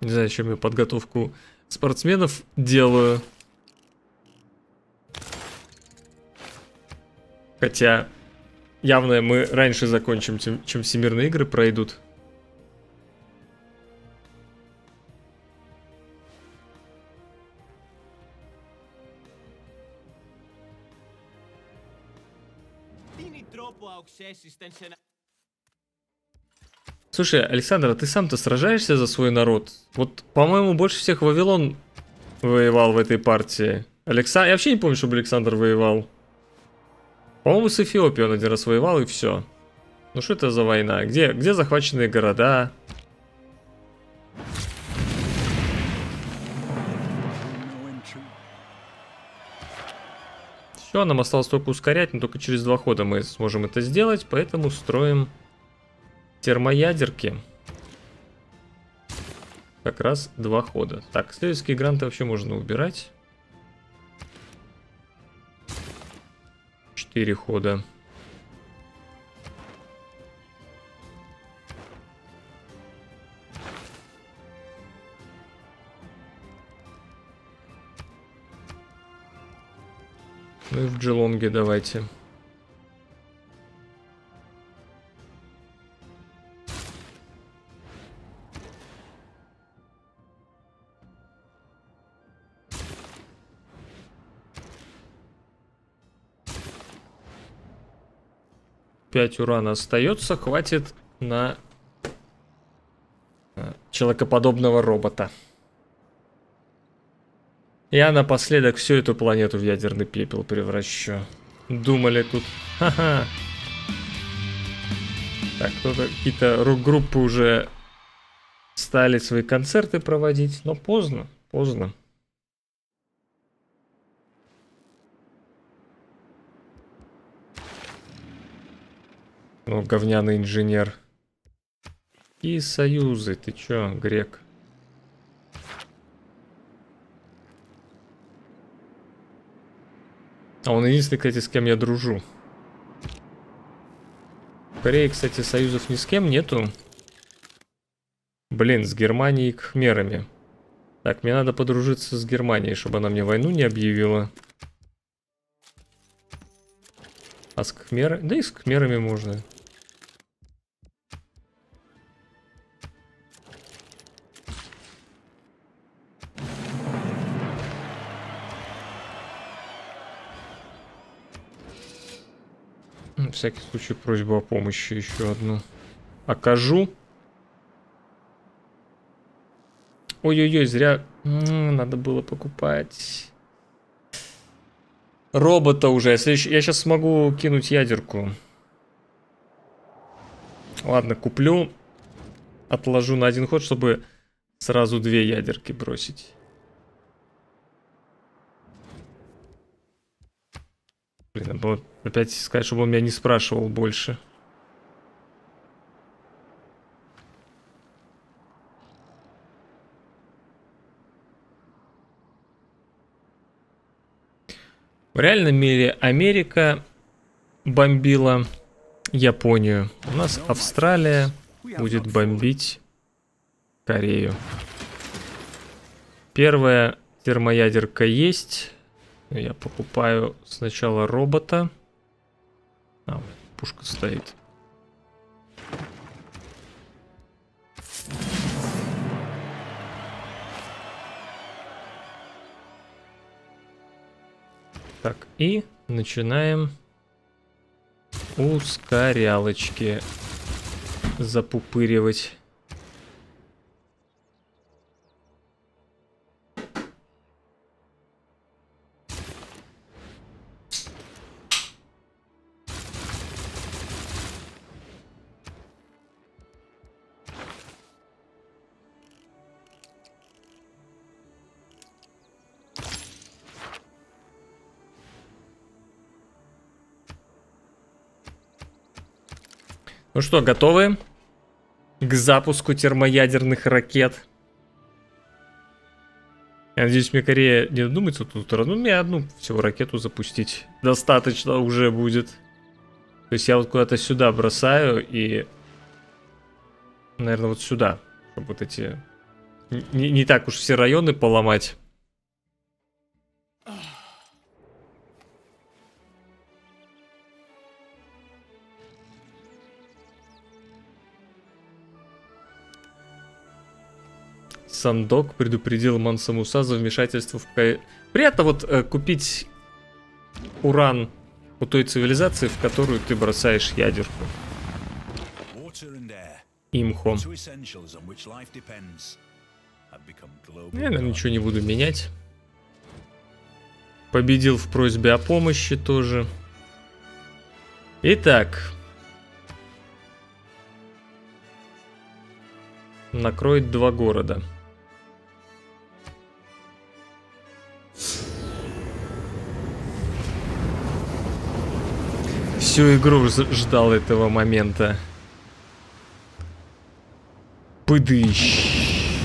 Не знаю, чем я подготовку спортсменов делаю. Хотя, явно мы раньше закончим, чем всемирные игры пройдут. Слушай, Александр, а ты сам-то сражаешься за свой народ? Вот, по-моему, больше всех Вавилон воевал в этой партии. Алекса... Я вообще не помню, чтобы Александр воевал. По-моему, с Эфиопией он один раз воевал, и все. Ну что это за война? Где, где захваченные города? Все, нам осталось только ускорять, но только через два хода мы сможем это сделать, поэтому строим термоядерки. Как раз два хода. Так, следующие гранты вообще можно убирать. Четыре хода. Ну и в Джелонге давайте. пять урана остается, хватит на человекоподобного робота. Я напоследок всю эту планету в ядерный пепел превращу. Думали тут. Ха-ха. Так, кто-то, какие-то рок-группы уже стали свои концерты проводить, но поздно, поздно. Ну, говняный инженер. И союзы, ты чё, грек? А он единственный, кстати, с кем я дружу. В Корее, кстати, союзов ни с кем нету. Блин, с Германией и кхмерами. Так, мне надо подружиться с Германией, чтобы она мне войну не объявила. А с кхмерами... Да и с кхмерами можно. На всякий случай просьбу о помощи еще одну окажу. Ой-ой-ой, зря надо было покупать робота уже. Если я сейчас смогу кинуть ядерку. Ладно, куплю, отложу на один ход, чтобы сразу две ядерки бросить. Блин, вот опять сказать, чтобы он меня не спрашивал больше. В реальном мире Америка бомбила Японию. У нас Австралия будет бомбить Корею. Первая термоядерка есть. Я покупаю сначала робота. А, пушка стоит. Так, и начинаем ускорялочки запупыривать. Ну что, готовы к запуску термоядерных ракет? Я надеюсь, мне Корея не думается тут. Ну, мне одну всего ракету запустить достаточно уже будет. То есть я вот куда-то сюда бросаю и... Наверное, вот сюда. Чтобы вот эти... Не, не так уж все районы поломать. Сандок предупредил Манса Муса за вмешательство в Корею. Приятно вот э, купить уран у той цивилизации, в которую ты бросаешь ядерку. Имхо. Я, наверное, ничего не буду менять. Победил в просьбе о помощи тоже. Итак. Накроет два города. Всю игру ждал этого момента. Пыдыщ.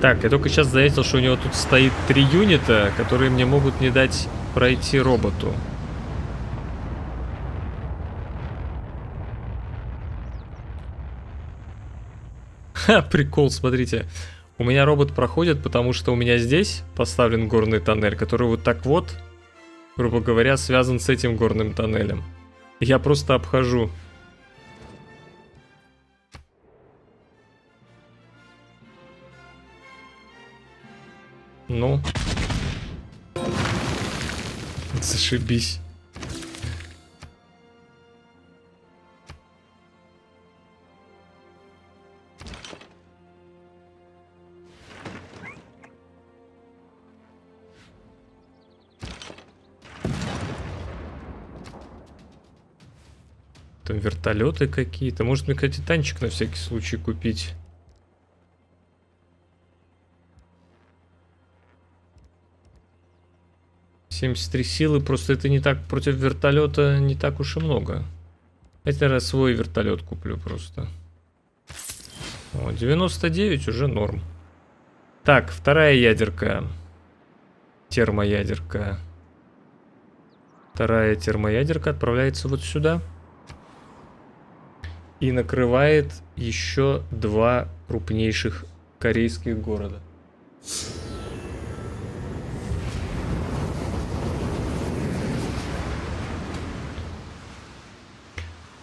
Так, я только сейчас заметил, что у него тут стоит три юнита, которые мне могут не дать пройти роботу. Ха, прикол, смотрите. У меня робот проходит, потому что у меня здесь поставлен горный тоннель, который вот так вот, грубо говоря, связан с этим горным тоннелем. Я просто обхожу. Ну. Зашибись. Там вертолеты какие-то. Может мне, кстати, танчик на всякий случай купить. семьдесят три силы, просто это не так, против вертолета не так уж и много. Это раз свой вертолет куплю просто. О, девяносто девять уже норм. Так, вторая ядерка. Термоядерка. Вторая термоядерка отправляется вот сюда. И накрывает еще два крупнейших корейских города.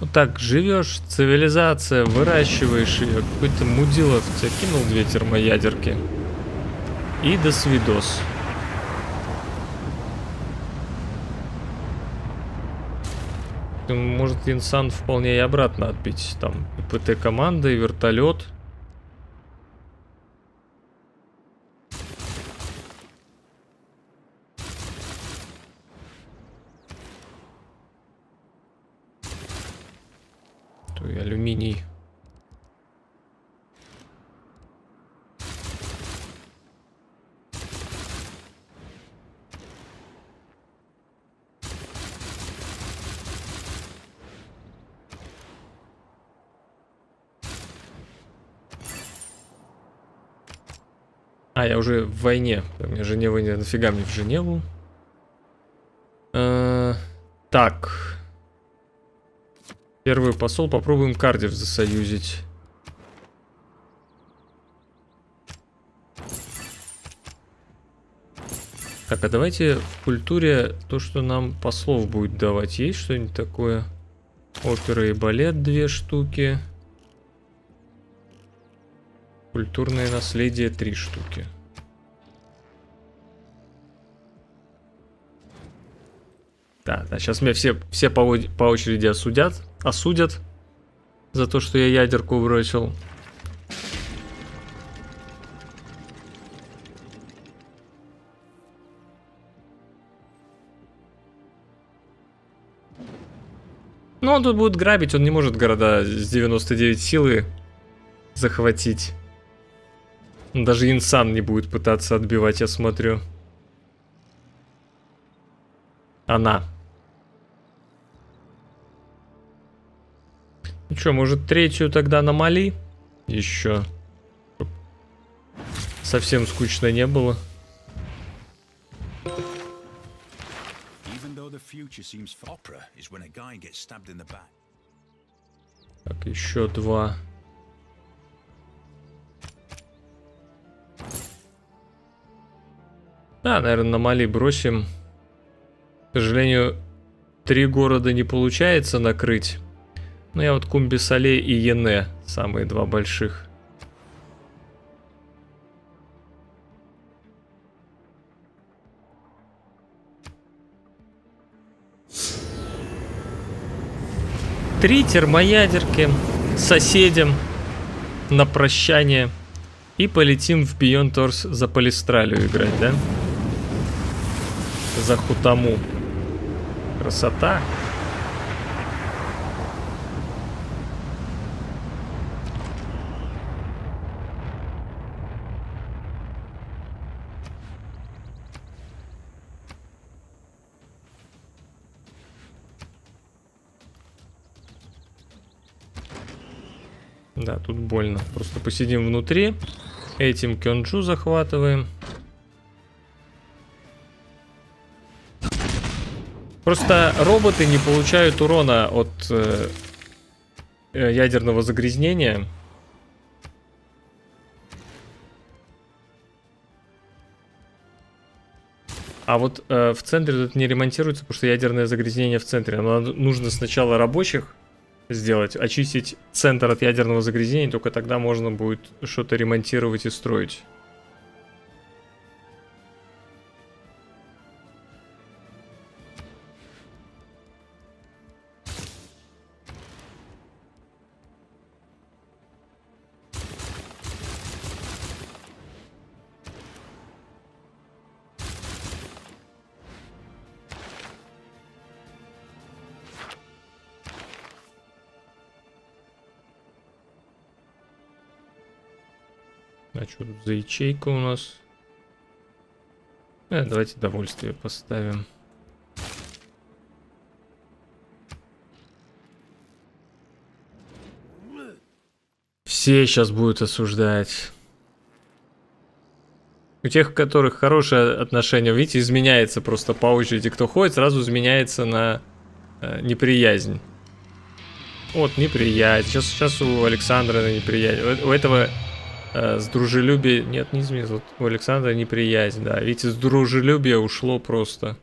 Вот так живешь, цивилизация, выращиваешь ее. Какой-то мудилов закинул две термоядерки. И до свидос. Может, Инсан вполне и обратно отбить. Там ИПТ-команда и вертолет. То и алюминий. А, я уже в войне. Мне Женева не... Нафига мне в Женеву? Э-э- так. Первый посол. Попробуем Кардифф засоюзить. Так, а давайте в культуре то, что нам послов будет давать. Есть что-нибудь такое? Опера и балет две штуки. Культурное наследие три штуки. Да, да, сейчас меня все, все по, по очереди осудят, осудят за то, что я ядерку бросил. Но он тут будет грабить, он не может города с девяноста девяти силы захватить. Даже Инсан не будет пытаться отбивать, я смотрю. Она. Ну что, может, третью тогда на Мали? Еще. Совсем скучно не было. Так, еще два. Да, наверное, на Мали бросим. К сожалению, три города не получается накрыть. Но я вот Кумби Солей и Йене, самые два больших. Три термоядерки соседям на прощание. И полетим в Beyond Торс за Полистралью играть, да? За Хутаму. Красота. Да, тут больно. Просто посидим внутри. Этим Кёнджу захватываем. Просто роботы не получают урона от э, ядерного загрязнения. А вот э, в центре тут не ремонтируется, потому что ядерное загрязнение в центре. Оно нужно сначала рабочих сделать, очистить центр от ядерного загрязнения, только тогда можно будет что-то ремонтировать и строить. А что тут за ячейка у нас? Э, давайте довольствие поставим. Все сейчас будут осуждать. У тех, у которых хорошее отношение, видите, изменяется просто по очереди. Кто ходит, сразу изменяется на э, неприязнь. Вот, неприязнь. Сейчас, сейчас у Александра на неприязнь. У, у этого... С дружелюбия... Нет, не изменилось. Вот у Александра неприязнь, да. Видите, с дружелюбия ушло просто.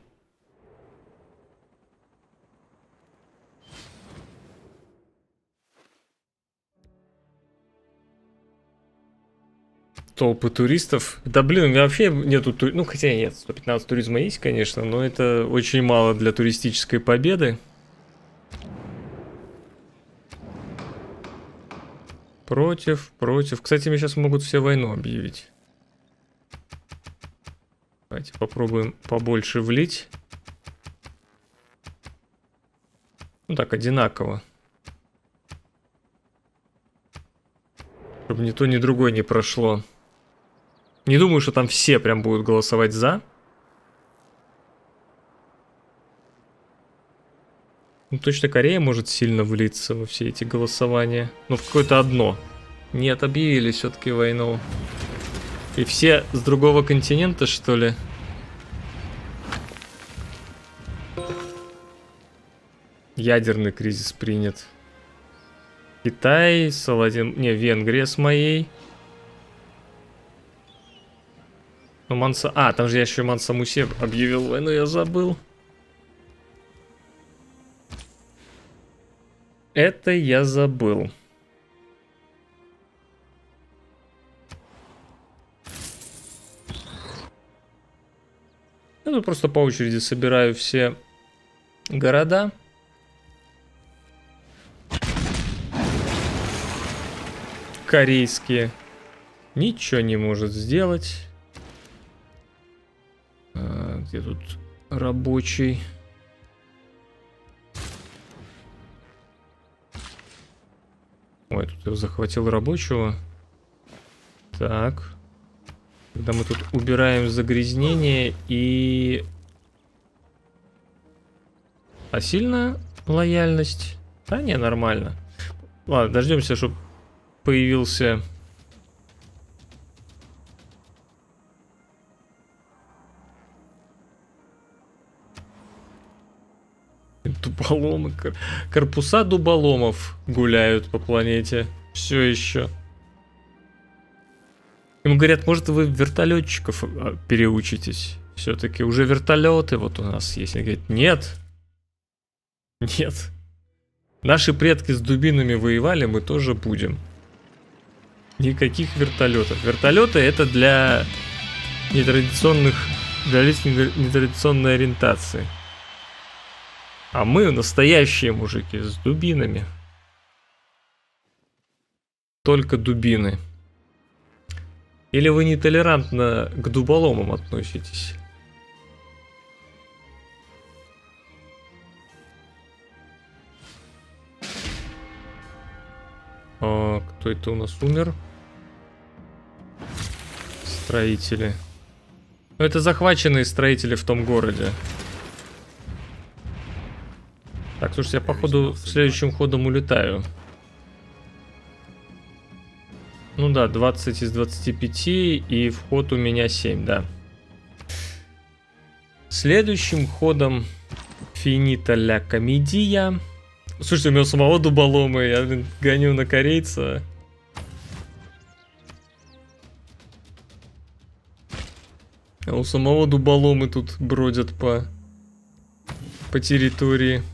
Толпы туристов. Да блин, у меня вообще нету... Тури... Ну, хотя нет, сто пятнадцать туризма есть, конечно, но это очень мало для туристической победы. Против, против. Кстати, мне сейчас могут все войну объявить. Давайте попробуем побольше влить. Ну так, одинаково. Чтобы ни то, ни другое не прошло. Не думаю, что там все прям будут голосовать за. Ну, точно Корея может сильно влиться во все эти голосования. Но в какое-то одно. Нет, объявили все-таки войну. И все с другого континента, что ли? Ядерный кризис принят. Китай, Саладин... Не, Венгрия с моей. Ну, Манса... А, там же я еще Манса Мусе объявил войну, я забыл. Это я забыл. Я тут просто по очереди собираю все города. Корейские. Ничего не может сделать. А, где тут рабочий? Ой, тут я захватил рабочего. Так. Когда мы тут убираем загрязнение и... А сильная лояльность? Да не, нормально. Ладно, дождемся, чтобы появился... Дуболомы. Корпуса дуболомов гуляют по планете. Все еще. Ему говорят, может, вы вертолетчиков переучитесь. Все-таки уже вертолеты вот у нас есть. Они говорят, нет. Нет. Наши предки с дубинами воевали, мы тоже будем. Никаких вертолетов. Вертолеты это для нетрадиционных, для лиц нетрадиционной ориентации. А мы настоящие мужики с дубинами. Только дубины. Или вы нетолерантно к дуболомам относитесь? А, кто это у нас умер? Строители. Ну, это захваченные строители в том городе. Так, слушайте, я походу следующим ходом улетаю. Ну да, двадцать из двадцати пяти, и вход у меня семь, да. Следующим ходом финита ля комедия. Слушайте, у меня самого дуболомы, я блин, гоню на корейца. А у самого дуболомы тут бродят по, по территории.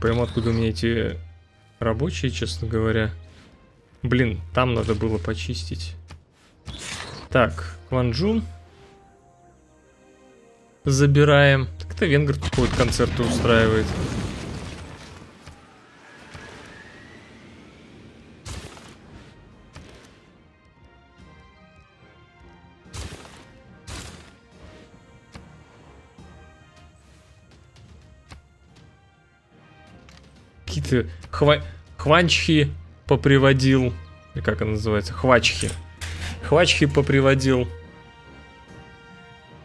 Пойму, откуда у меня эти рабочие, честно говоря. Блин, там надо было почистить. Так, Кванджу. Забираем. Так-то венгр какой-то концерт устраивает. Хва... Хванчхи поприводил. Как она называется? Хвачхи. Хвачхи поприводил.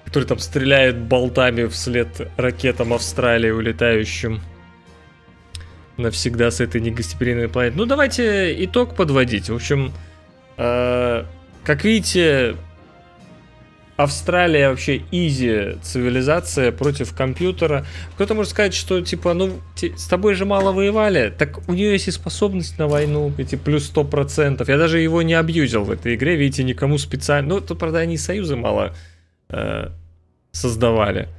Который там стреляет болтами вслед ракетам Австралии, улетающим навсегда с этой негостеприимной планеты. Ну, давайте итог подводить. В общем, э-э, как видите, Австралия вообще изи цивилизация против компьютера. Кто-то может сказать, что типа, ну, с тобой же мало воевали. Так у нее есть и способность на войну, эти плюс сто процентов. Я даже его не абьюзил в этой игре, видите, никому специально. Ну, тут, правда, они союзы мало э, создавали.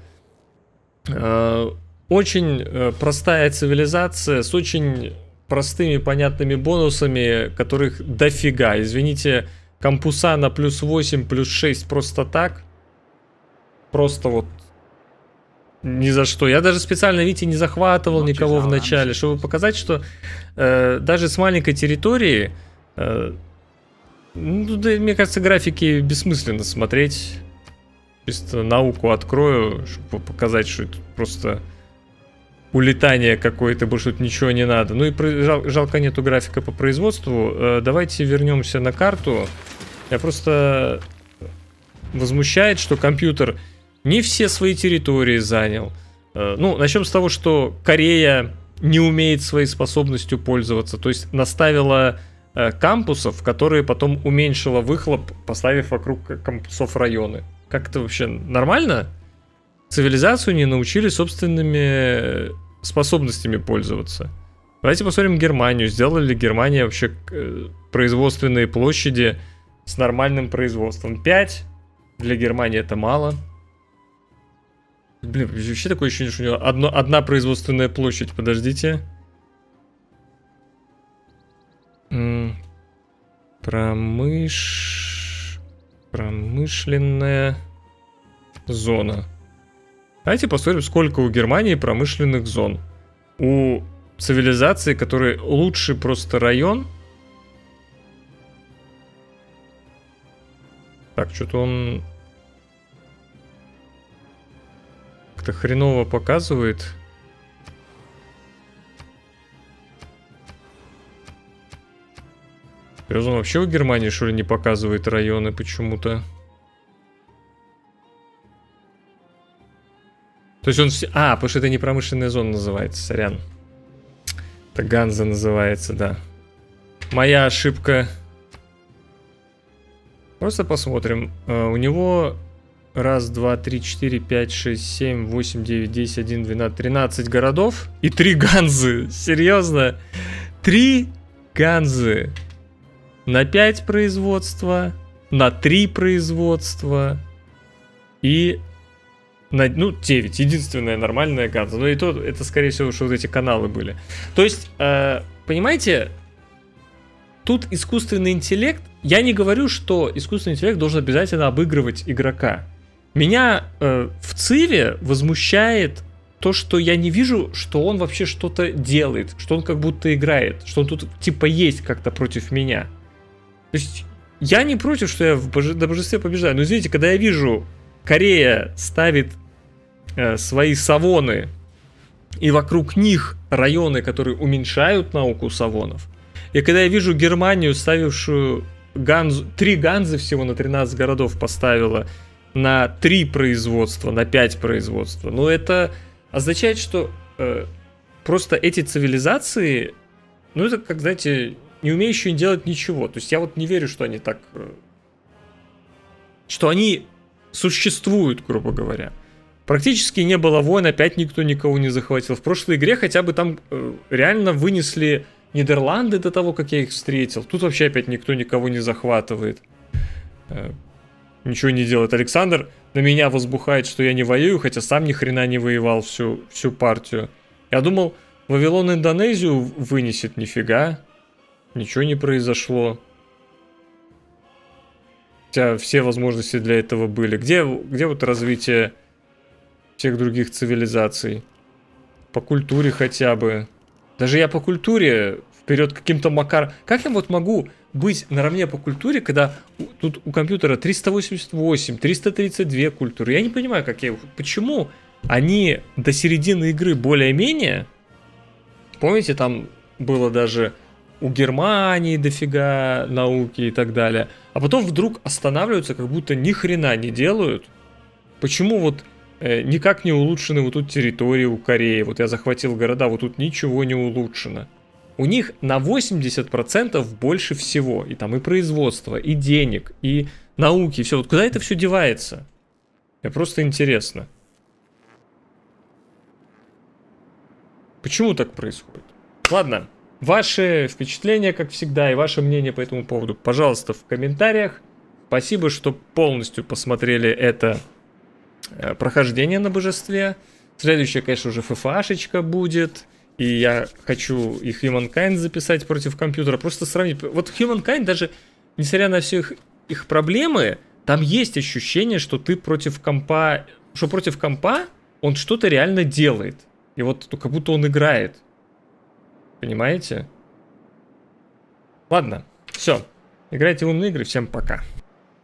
Э, очень э, простая цивилизация с очень простыми, понятными бонусами, которых дофига. Извините, кампуса на плюс восемь, плюс шесть просто так. Просто вот ни за что. Я даже специально, видите, не захватывал никого в начале, чтобы показать, что э, даже с маленькой территории, э, ну, да, мне кажется, графики бессмысленно смотреть. Чисто науку открою, чтобы показать, что это просто улетание какое-то, больше тут ничего не надо. Ну и жал, жалко, нету графика по производству. Э, давайте вернемся на карту. Я просто возмущает, что компьютер не все свои территории занял. Э, ну, начнем с того, что Корея не умеет своей способностью пользоваться. То есть наставила э, кампусов, которые потом уменьшила выхлоп, поставив вокруг кампусов районы. Как это вообще нормально? Цивилизацию не научили собственными способностями пользоваться. Давайте посмотрим Германию. Сделали ли Германия вообще производственные площади с нормальным производством? пять. Для Германии это мало. Блин, вообще такое ощущение, что у него одно, одна производственная площадь. Подождите. Промыш... Промышленная зона. Давайте посмотрим, сколько у Германии промышленных зон. У цивилизации, которые лучше просто район. Так, что-то он как-то хреново показывает. Серьезно, он вообще в Германии, что ли, не показывает районы почему-то? То есть он... А, потому что это не промышленная зона называется, сорян. Это Ганза называется, да. Моя ошибка. Просто посмотрим. Uh, у него раз, два, три, четыре, пять, шесть, семь, восемь, девять, десять, одиннадцать, двенадцать, тринадцать городов. И три Ганзы. Серьезно? Три Ганзы. На пять производства, на три производства и... На, ну, девять. Единственная нормальная Ганза. Но и то, это, скорее всего, что вот эти каналы были. То есть, э, понимаете, тут искусственный интеллект... Я не говорю, что искусственный интеллект должен обязательно обыгрывать игрока. Меня э, в Циве возмущает то, что я не вижу, что он вообще что-то делает. Что он как будто играет. Что он тут, типа, есть как-то против меня. То есть, я не против, что я в боже... на божестве побеждаю. Но, извините, когда я вижу... Корея ставит э, свои савоны, и вокруг них районы, которые уменьшают науку савонов. И когда я вижу Германию, ставившую ганзу, три ганзы всего на тринадцать городов поставила, на три производства, на пять производства. Но это означает, что э, просто эти цивилизации, ну это, как знаете, не умеющие делать ничего. То есть я вот не верю, что они так... Э, что они... существуют, грубо говоря. Практически не было войн, опять никто никого не захватил. В прошлой игре хотя бы там э, реально вынесли Нидерланды до того, как я их встретил. Тут вообще опять никто никого не захватывает. Э, ничего не делает. Александр на меня возбухает, что я не воюю, хотя сам ни хрена не воевал всю, всю партию. Я думал, Вавилон Индонезию вынесет, нифига. Ничего не произошло. Все возможности для этого были. Где, где вот развитие всех других цивилизаций? По культуре хотя бы. Даже я по культуре вперед каким-то макаром. Как я вот могу быть наравне по культуре, когда тут у компьютера триста восемьдесят восемь, триста тридцать две культуры? Я не понимаю, как я... Почему они до середины игры более-менее... Помните, там было даже... У Германии дофига науки и так далее. А потом вдруг останавливаются, как будто ни хрена не делают. Почему вот э, никак не улучшены вот тут территории у Кореи? Вот я захватил города, вот тут ничего не улучшено. У них на восемьдесят процентов больше всего. И там и производство, и денег, и науки, и все. Вот куда это все девается? Мне просто интересно. Почему так происходит? Ладно. Ваши впечатления, как всегда, и ваше мнение по этому поводу, пожалуйста, в комментариях. Спасибо, что полностью посмотрели это прохождение на божестве. Следующая, конечно, уже ФФАшечка будет. И я хочу и Humankind записать против компьютера. Просто сравнить. Вот Humankind, даже несмотря на все их, их проблемы, там есть ощущение, что ты против компа... Что против компа он что-то реально делает. И вот как будто он играет. Понимаете? Ладно, все. Играйте в умные игры, всем пока.